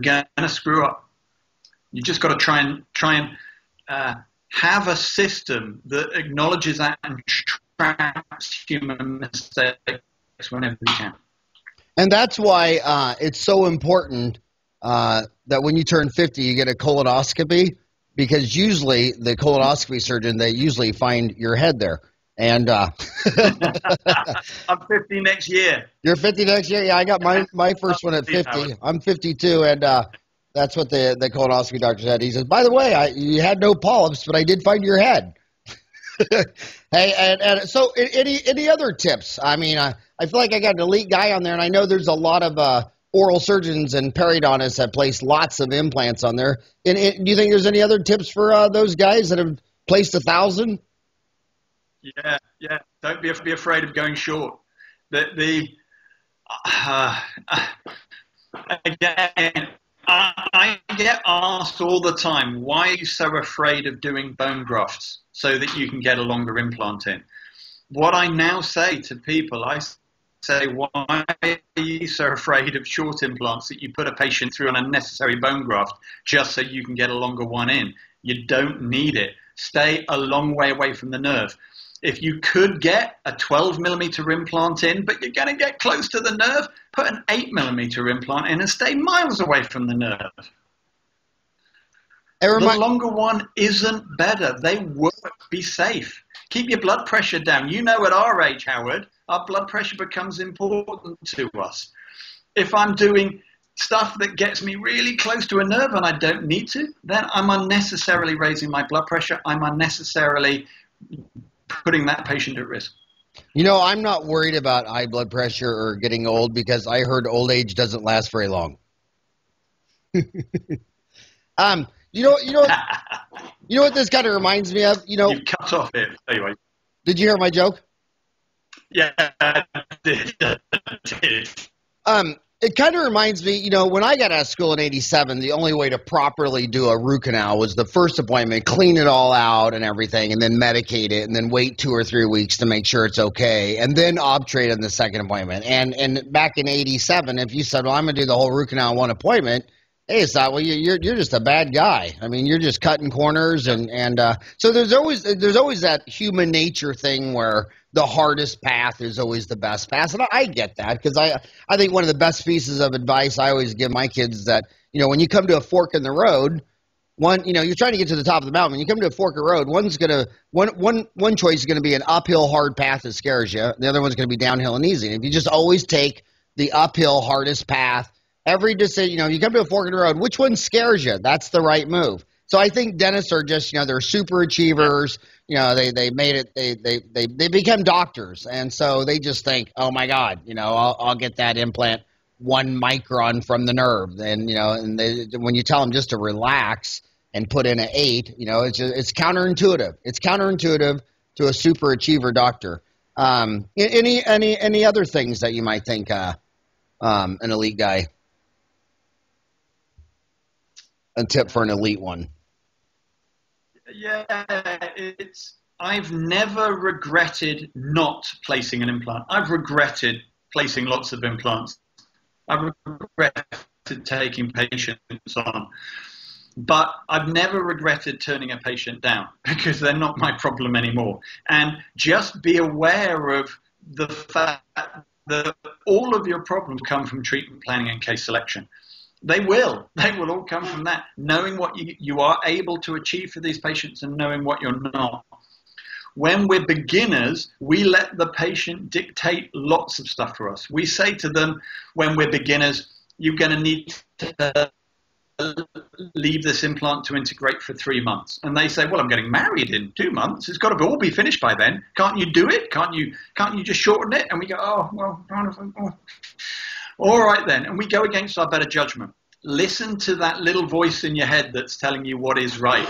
going to screw up. You just got to try and have a system that acknowledges that and traps human mistakes whenever you can. And that's why it's so important that when you turn 50, you get a colonoscopy, because usually the colonoscopy surgeon, they usually find your head there. And I'm 50 next year. You're 50 next year? Yeah, I got my first one at 50. I'm 52, and that's what the colonoscopy doctor said. He says, by the way, you had no polyps, but I did find your head. Hey, and so any other tips? I mean, I feel like I got an elite guy on there, and I know there's a lot of oral surgeons and periodontists that place lots of implants on there. And do you think there's any other tips for those guys that have placed 1,000? Yeah. Don't be afraid of going short. Again, I get asked all the time, why are you so afraid of doing bone grafts so that you can get a longer implant in? What I now say to people, I say, why are you so afraid of short implants that you put a patient through an unnecessary bone graft just so you can get a longer one in? You don't need it. Stay a long way away from the nerve. If you could get a 12mm implant in, but you're going to get close to the nerve, put an 8mm implant in and stay miles away from the nerve. The longer one isn't better. They work. Be safe. Keep your blood pressure down. You know, at our age, Howard, our blood pressure becomes important to us. If I'm doing stuff that gets me really close to a nerve and I don't need to, then I'm unnecessarily raising my blood pressure. I'm unnecessarily putting that patient at risk. You know, I'm not worried about high blood pressure or getting old because I heard old age doesn't last very long. You know what this kind of reminds me of? You know, you cut off it anyway. Did you hear my joke? Yeah, I did. It kind of reminds me, you know, when I got out of school in '87, the only way to properly do a root canal was the first appointment, clean it all out and everything, and then medicate it, and then wait 2 or 3 weeks to make sure it's okay, and then obturate on the second appointment. And back in '87, if you said, well, I'm going to do the whole root canal in one appointment, hey, it's not, well, you're just a bad guy. I mean, you're just cutting corners, and so there's always that human nature thing where the hardest path is always the best path, and I get that because I think one of the best pieces of advice I always give my kids is that, you know, when you come to a fork in the road, you're trying to get to the top of the mountain. When you come to a fork of the road, one choice is gonna be an uphill hard path that scares you. The other one's gonna be downhill and easy. And if you just always take the uphill hardest path. Every decision, you know, you come to a fork in the road, which one scares you? That's the right move. So I think dentists are just, you know, they're super achievers. You know, they become doctors. And so they just think, oh my God, you know, I'll get that implant 1 micron from the nerve. And, you know, when you tell them just to relax and put in an 8, you know, it's counterintuitive. It's counterintuitive to a super achiever doctor. Any other things that you might think, an elite guy? A tip for an elite one. Yeah, I've never regretted not placing an implant. I've regretted placing lots of implants. I've regretted taking patients on. But I've never regretted turning a patient down because they're not my problem anymore. And just be aware of the fact that all of your problems come from treatment planning and case selection. They will. They will all come from that, knowing what you are able to achieve for these patients and knowing what you're not. When we're beginners, we let the patient dictate lots of stuff for us. We say to them, when we're beginners, you're going to need to leave this implant to integrate for 3 months. And they say, well, I'm getting married in 2 months. It's got to all be finished by then. Can't you do it? Can't you just shorten it? And we go, oh, well, all right then, and we go against our better judgment. Listen to that little voice in your head that's telling you what is right.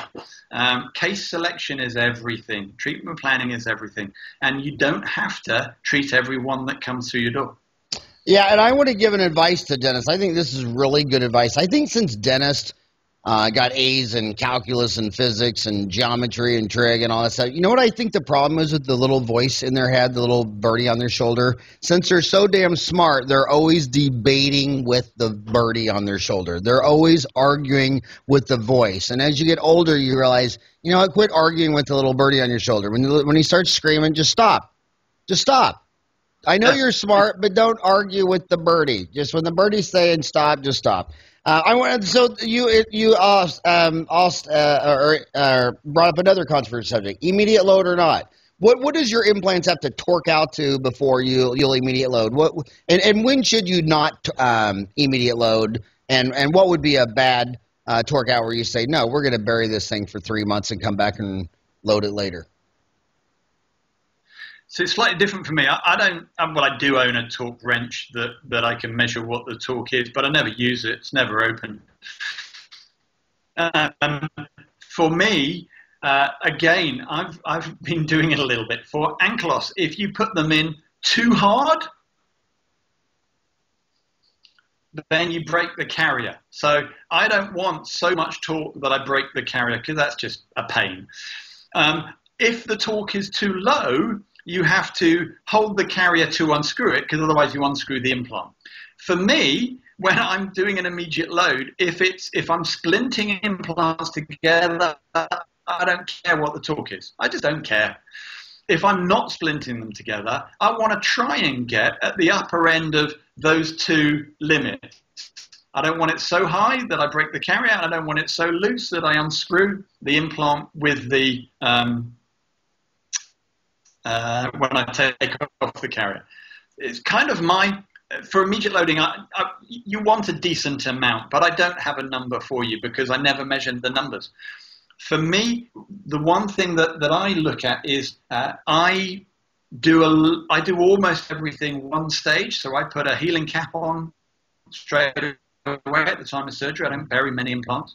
Case selection is everything. Treatment planning is everything. And you don't have to treat everyone that comes through your door. Yeah, and I want to give an advice to dentists. I think this is really good advice. I think since dentists got A's in calculus and physics and geometry and trig and all that stuff, you know what I think the problem is with the little voice in their head, the little birdie on their shoulder? Since they're so damn smart, they're always debating with the birdie on their shoulder. They're always arguing with the voice. And as you get older, you realize, you know, quit arguing with the little birdie on your shoulder. When he starts screaming, just stop. Just stop. I know you're smart, but don't argue with the birdie. Just when the birdie's saying stop, just stop. So you brought up another controversial subject: immediate load or not. What does your implants have to torque out to before you'll immediate load? And when should you not immediate load? And what would be a bad torque out where you say, no, we're going to bury this thing for 3 months and come back and load it later? So it's slightly different for me. I do own a torque wrench that I can measure what the torque is, but I never use it. It's never open. For me, again, I've been doing it a little bit. For Ankylos, if you put them in too hard, then you break the carrier. So I don't want so much torque that I break the carrier because that's just a pain. If the torque is too low, you have to hold the carrier to unscrew it because otherwise you unscrew the implant. For me, when I'm doing an immediate load, if I'm splinting implants together, I don't care what the torque is. I just don't care. If I'm not splinting them together, I want to try and get at the upper end of those two limits. I don't want it so high that I break the carrier. I don't want it so loose that I unscrew the implant with the when I take off the carrier. It's kind of my, for immediate loading, you want a decent amount, but I don't have a number for you because I never measured the numbers. For me, the one thing that I look at is I do almost everything one stage. So I put a healing cap on straight away at the time of surgery. I don't bury many implants.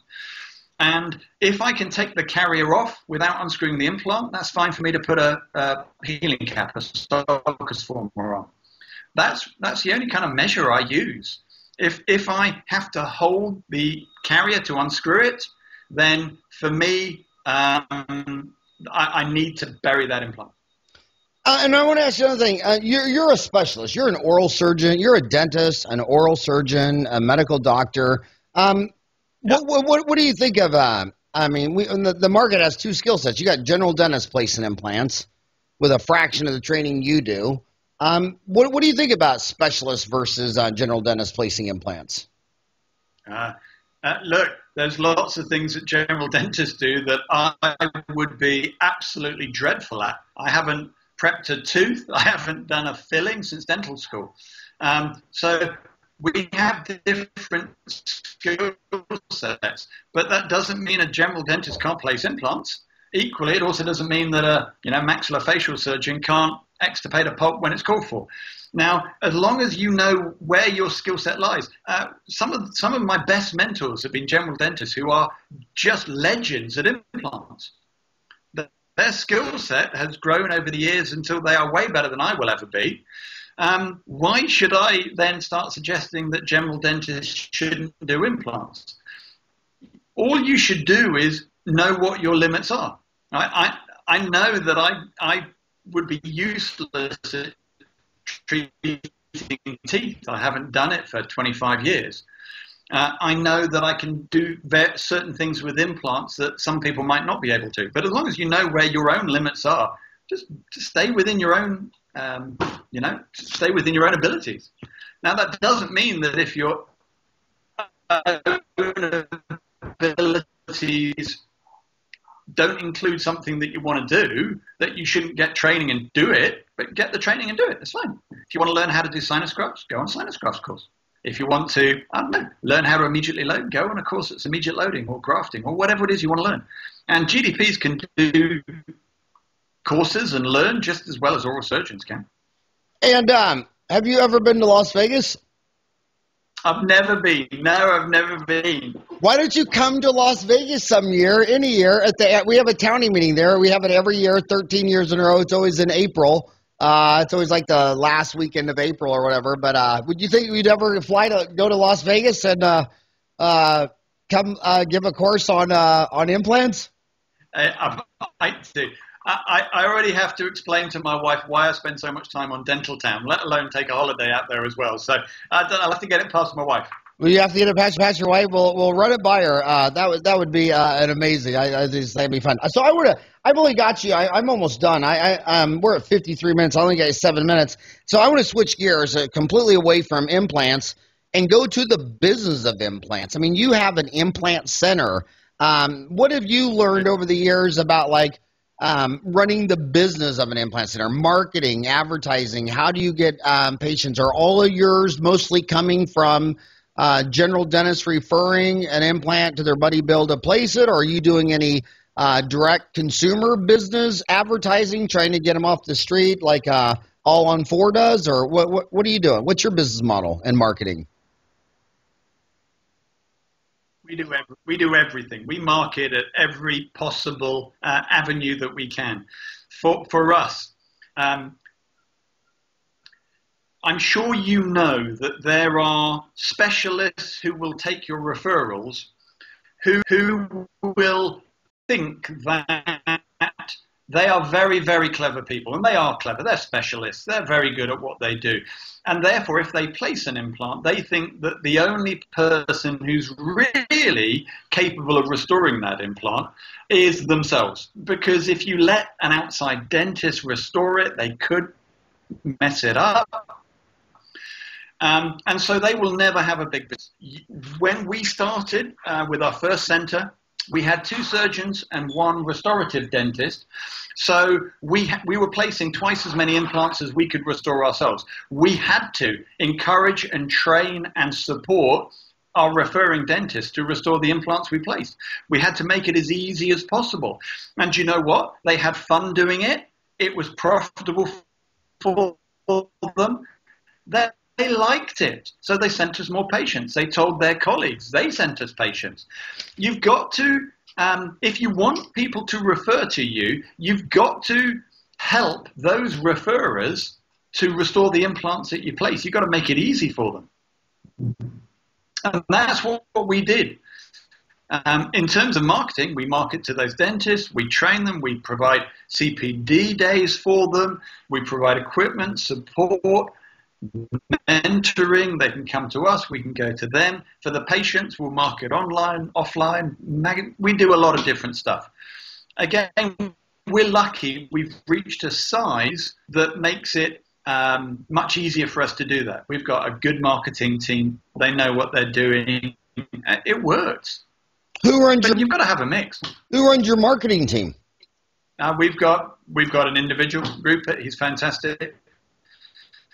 And if I can take the carrier off without unscrewing the implant, that's fine for me to put a healing cap, a sulcus former on. That's the only kind of measure I use. If I have to hold the carrier to unscrew it, then for me, I need to bury that implant. And I want to ask you another thing. You're a specialist. You're an oral surgeon. You're a dentist, an oral surgeon, a medical doctor. Yeah. What do you think of? I mean, the market has two skill sets. You got general dentists placing implants with a fraction of the training you do. What do you think about specialists versus general dentists placing implants? Look, there's lots of things that general dentists do that I would be absolutely dreadful at. I haven't prepped a tooth. I haven't done a filling since dental school. So we have different skill sets, but that doesn't mean a general dentist can't place implants. Equally, it also doesn't mean that a maxillofacial surgeon can't extirpate a pulp when it's called for. Now, as long as you know where your skill set lies, some of my best mentors have been general dentists who are just legends at implants. Their skill set has grown over the years until they are way better than I will ever be. Why should I then start suggesting that general dentists shouldn't do implants? All you should do is know what your limits are. I know that I would be useless at treating teeth. I haven't done it for 25 years. I know that I can do certain things with implants that some people might not be able to. But as long as you know where your own limits are, just stay within your own, stay within your own abilities. Now, that doesn't mean that if your own abilities don't include something that you want to do, that you shouldn't get training and do it, but get the training and do it. It's fine. If you want to learn how to do sinus grafts, go on a sinus graft course. If you want to, I don't know, learn how to immediately load, go on a course that's immediate loading or grafting or whatever it is you want to learn. And GDPs can do courses and learn just as well as oral surgeons can. And have you ever been to Las Vegas? I've never been. No, I've never been. Why don't you come to Las Vegas some year, any year? We have a townie meeting there. We have it every year, 13 years in a row. It's always in April. It's always like the last weekend of April or whatever, but would you think we'd ever go to Las Vegas and come give a course on implants? I already have to explain to my wife why I spend so much time on Dentaltown, let alone take a holiday out there as well. So I'll have to get it past my wife. Well, you have to get it past your wife. We'll run it by her. That would be an amazing. I think that'd be fun. So I've only got you. I'm almost done. We're at 53 minutes. I only got you 7 minutes. So I want to switch gears completely away from implants and go to the business of implants. I mean, you have an implant center. What have you learned over the years about running the business of an implant center, marketing, advertising? How do you get patients? Are all of yours mostly coming from general dentists referring an implant to their buddy Bill to place it, or are you doing any direct consumer business advertising, trying to get them off the street like All on Four does, or what are you doing? What's your business model and marketing? We do everything. We market at every possible avenue that we can. For us, I'm sure you know that there are specialists who will take your referrals, who will think that they are very, very clever people. And they are clever. They're specialists. They're very good at what they do. And therefore, if they place an implant, they think that the only person who's really capable of restoring that implant is themselves. Because if you let an outside dentist restore it, they could mess it up. And so they will never have a big business. When we started with our first center, we had 2 surgeons and 1 restorative dentist. So we were placing twice as many implants as we could restore ourselves. We had to encourage and train and support our referring dentists to restore the implants we placed. We had to make it as easy as possible. And you know what? They had fun doing it. It was profitable for them. They liked it, so they sent us more patients. They told their colleagues, they sent us patients. You've got to, if you want people to refer to you, you've got to help those referrers to restore the implants that you place. You've got to make it easy for them. And that's what we did. In terms of marketing, we market to those dentists, we train them, we provide CPD days for them, we provide equipment, support, mentoring. They can come to us, we can go to them. For the patients, we'll market online, offline. We do a lot of different stuff. Again, we're lucky we've reached a size that makes it much easier for us to do that. We've got a good marketing team. They know what they're doing. It works. Who runs your, you've got to have a mix. Who runs your marketing team? We've got an individual group. He's fantastic.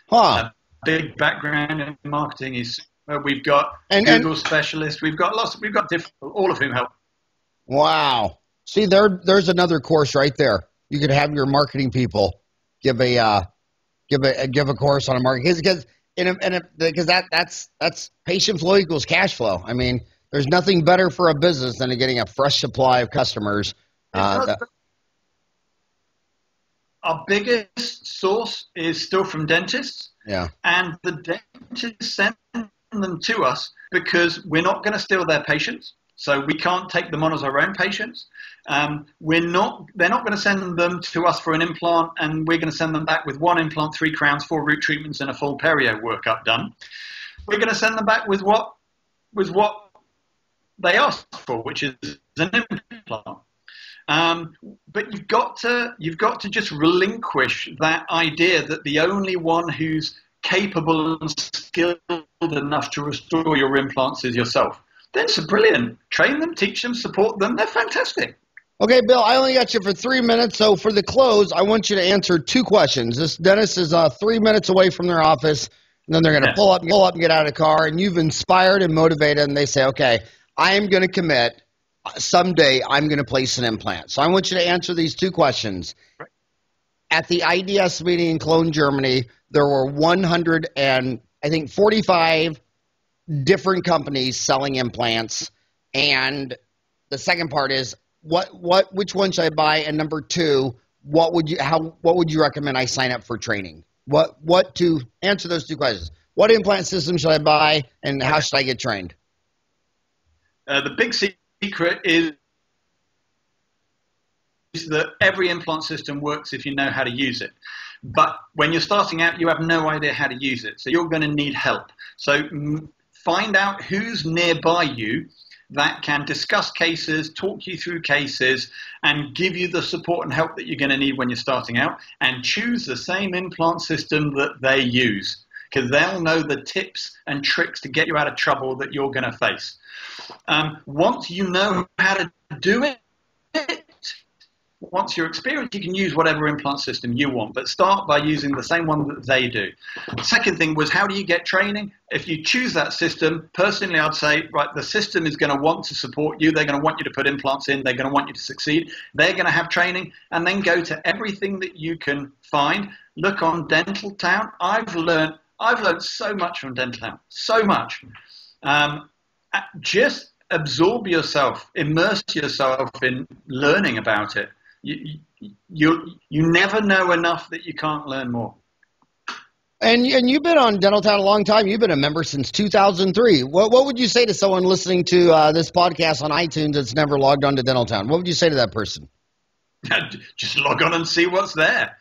Huh. Big background in marketing. He's we've got Google specialists. We've got lots. We've got different. All of whom help. Wow. See, there's another course right there. You could have your marketing people give a give a course on a marketing because that's patient flow equals cash flow. I mean, there's nothing better for a business than getting a fresh supply of customers. Our biggest source is still from dentists. Yeah. And the dentists send them to us because we're not going to steal their patients. So we can't take them on as our own patients. They're not going to send them to us for an implant, and we're going to send them back with 1 implant, 3 crowns, 4 root treatments, and a full perio workup done. We're going to send them back with what they asked for, which is an implant. But you've got to just relinquish that idea that the only one who's capable and skilled enough to restore your implants is yourself. Dentists are brilliant. Train them, teach them, support them. They're fantastic. Okay, Bill, I only got you for 3 minutes, so for the close, I want you to answer 2 questions. This dentist is 3 minutes away from their office, and then they're going to pull up and get out of the car, and you've inspired and motivated, and they say, okay, I am going to commit. Someday I'm going to place an implant. So I want you to answer these 2 questions. Right. At the IDS meeting in Cologne, Germany, there were 145 different companies selling implants, and the second part is which one should I buy, and number 2, what would you recommend I sign up for training? What to answer those 2 questions? What implant system should I buy, and how should I get trained? The big secret is that every implant system works if you know how to use it. But when you're starting out, you have no idea how to use it, so you're going to need help. So find out who's nearby you that can discuss cases, talk you through cases, and give you the support and help that you're going to need when you're starting out, and choose the same implant system that they use, because they'll know the tips and tricks to get you out of trouble that you're going to face. Once you know how to do it, once you're experienced, you can use whatever implant system you want, but start by using the same one that they do. The second thing was, how do you get training? If you choose that system, personally, I'd say, right, the system is going to want to support you. They're going to want you to put implants in. They're going to want you to succeed. They're going to have training, and then go to everything that you can find. Look on Dentaltown. I've learned so much from Dentaltown, so much. Just absorb yourself, immerse yourself in learning about it. You never know enough that you can't learn more. And you've been on Dentaltown a long time. You've been a member since 2003. What would you say to someone listening to this podcast on iTunes that's never logged on to Dentaltown? What would you say to that person? Just log on and see what's there.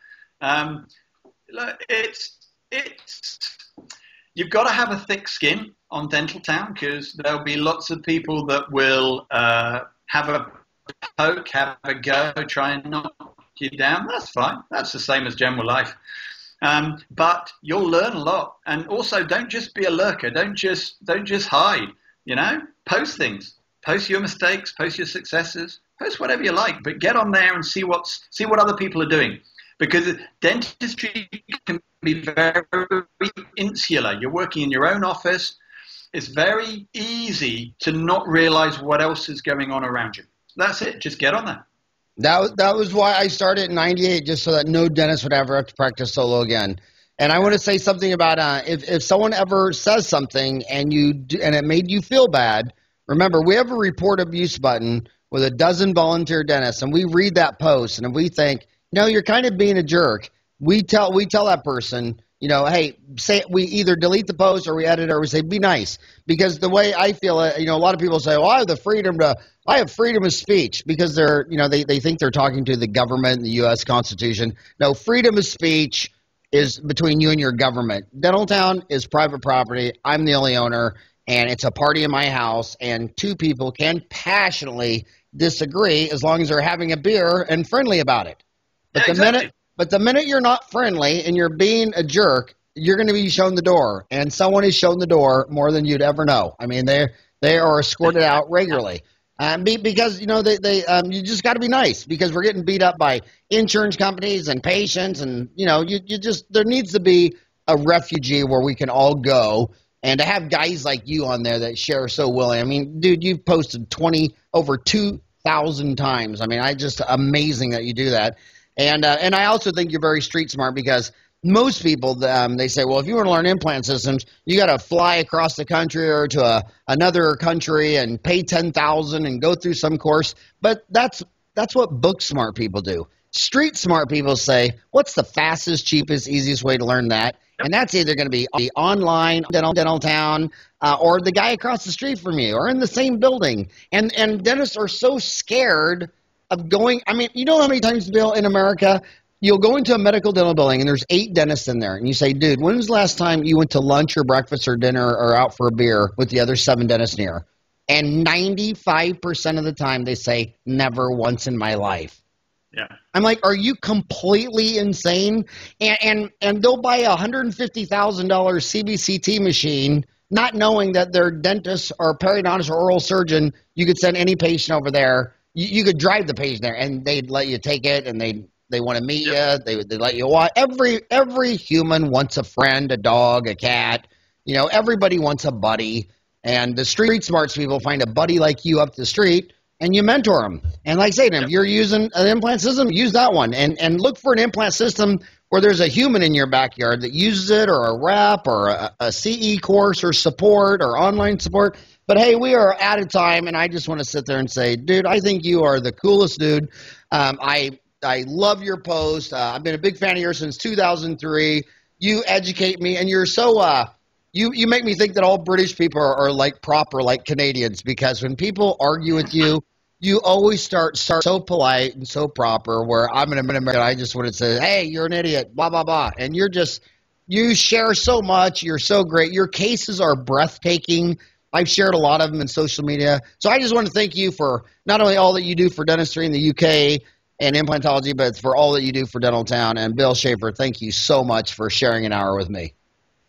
You've got to have a thick skin on Dentaltown, because there'll be lots of people that will have a poke, have a go, try and knock you down. That's fine. That's the same as general life. But you'll learn a lot. And also, don't just be a lurker. Don't just hide, you know. Post things. Post your mistakes, post your successes, post whatever you like, but get on there and see what other people are doing. Because dentistry can be very insular. You're working in your own office. It's very easy to not realize what else is going on around you. That's it. Just get on there. That was why I started in '98, just so that no dentist would ever have to practice solo again. And I want to say something about if someone ever says something and it made you feel bad, remember, we have a report abuse button with 12 volunteer dentists, and we read that post, and if we think, no, you're kind of being a jerk, we tell that person, you know, hey, say, we either delete the post or we edit it, or we say, be nice. Because the way I feel it, you know, a lot of people say, well, I have freedom of speech, because they're, you know, they think they're talking to the government, the U.S. Constitution. No, freedom of speech is between you and your government. Dentaltown is private property. I'm the only owner, and it's a party in my house, and two people can passionately disagree as long as they're having a beer and friendly about it. But yeah, exactly. But the minute you're not friendly and you're being a jerk, you're going to be shown the door, and someone is shown the door more than you'd ever know. I mean, they are escorted out regularly. Because, you know, you just got to be nice, because we're getting beat up by insurance companies and patients, and, you know, there needs to be a refugee where we can all go. And to have guys like you on there that share so willing, I mean, dude, you've posted over 2,000 times. I mean, just amazing that you do that. And I also think you're very street smart, because most people, they say, well, if you want to learn implant systems, you got to fly across the country or to another country and pay $10,000 and go through some course. But that's what book smart people do. Street smart people say, what's the fastest, cheapest, easiest way to learn that? And that's either going to be online, Dentaltown, or the guy across the street from you, or in the same building. And dentists are so scared of going. I mean, you know how many times, Bill, in America, you'll go into a medical dental building and there's 8 dentists in there. And you say, dude, when was the last time you went to lunch or breakfast or dinner or out for a beer with the other 7 dentists near? And 95% of the time they say, never once in my life. Yeah. I'm like, are you completely insane? And they'll buy a $150,000 CBCT machine, not knowing that their dentist or periodontist or oral surgeon, you could send any patient over there. You could drive the patient there, and they'd let you take it, and they want to meet you. They let you watch. Every human wants a friend, a dog, a cat. You know, everybody wants a buddy. And the street smarts people find a buddy like you up the street, and you mentor them. And like I say to them, if you're using an implant system, use that one. And look for an implant system where there's a human in your backyard that uses it, or a rep, or a CE course, or support, or online support. But, hey, we are out of time, and I just want to sit there and say, dude, I think you are the coolest dude. I love your post. I've been a big fan of yours since 2003. You educate me, and you're so you make me think that all British people are like proper, like Canadians, because when people argue with you, you always start so polite and so proper, where I'm an American, I just would have said, hey, you're an idiot, blah, blah, blah. And you share so much. You're so great. Your cases are breathtaking. I've shared a lot of them in social media. So I just want to thank you for not only all that you do for dentistry in the UK and implantology, but for all that you do for Dentaltown. And Bill Schaeffer, thank you so much for sharing an hour with me.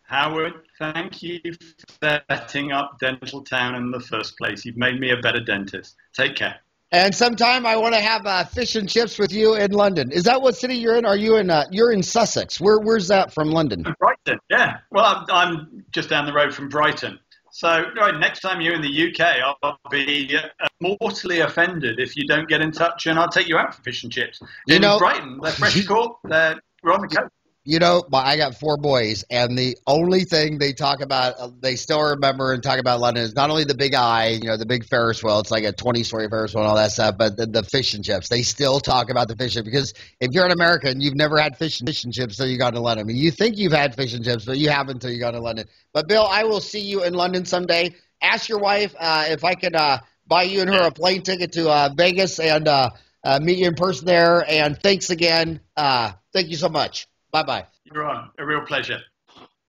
Howard, thank you for setting up Dentaltown in the first place. You've made me a better dentist. Take care. And sometime I want to have fish and chips with you in London. Is that what city you're in? Are you in? You're in Sussex. Where's that from London? Brighton. Yeah. Well, I'm just down the road from Brighton. So right, next time you're in the UK, I'll be mortally offended if you don't get in touch, and I'll take you out for fish and chips. You know, Brighton, they're fresh caught. We're on the coast. You know, I got 4 boys, and the only thing they talk about, they still remember and talk about London is not only the big eye, you know, the big Ferris wheel. It's like a 20-story Ferris wheel and all that stuff, but the fish and chips. They still talk about the fish and chips, because if you're an American, you've never had fish and chips until you got to London. I mean, you think you've had fish and chips, but you haven't until you got to London. But, Bill, I will see you in London someday. Ask your wife if I could buy you and her a plane ticket to Vegas and meet you in person there. And thanks again. Thank you so much. Bye-bye. You're on. A real pleasure.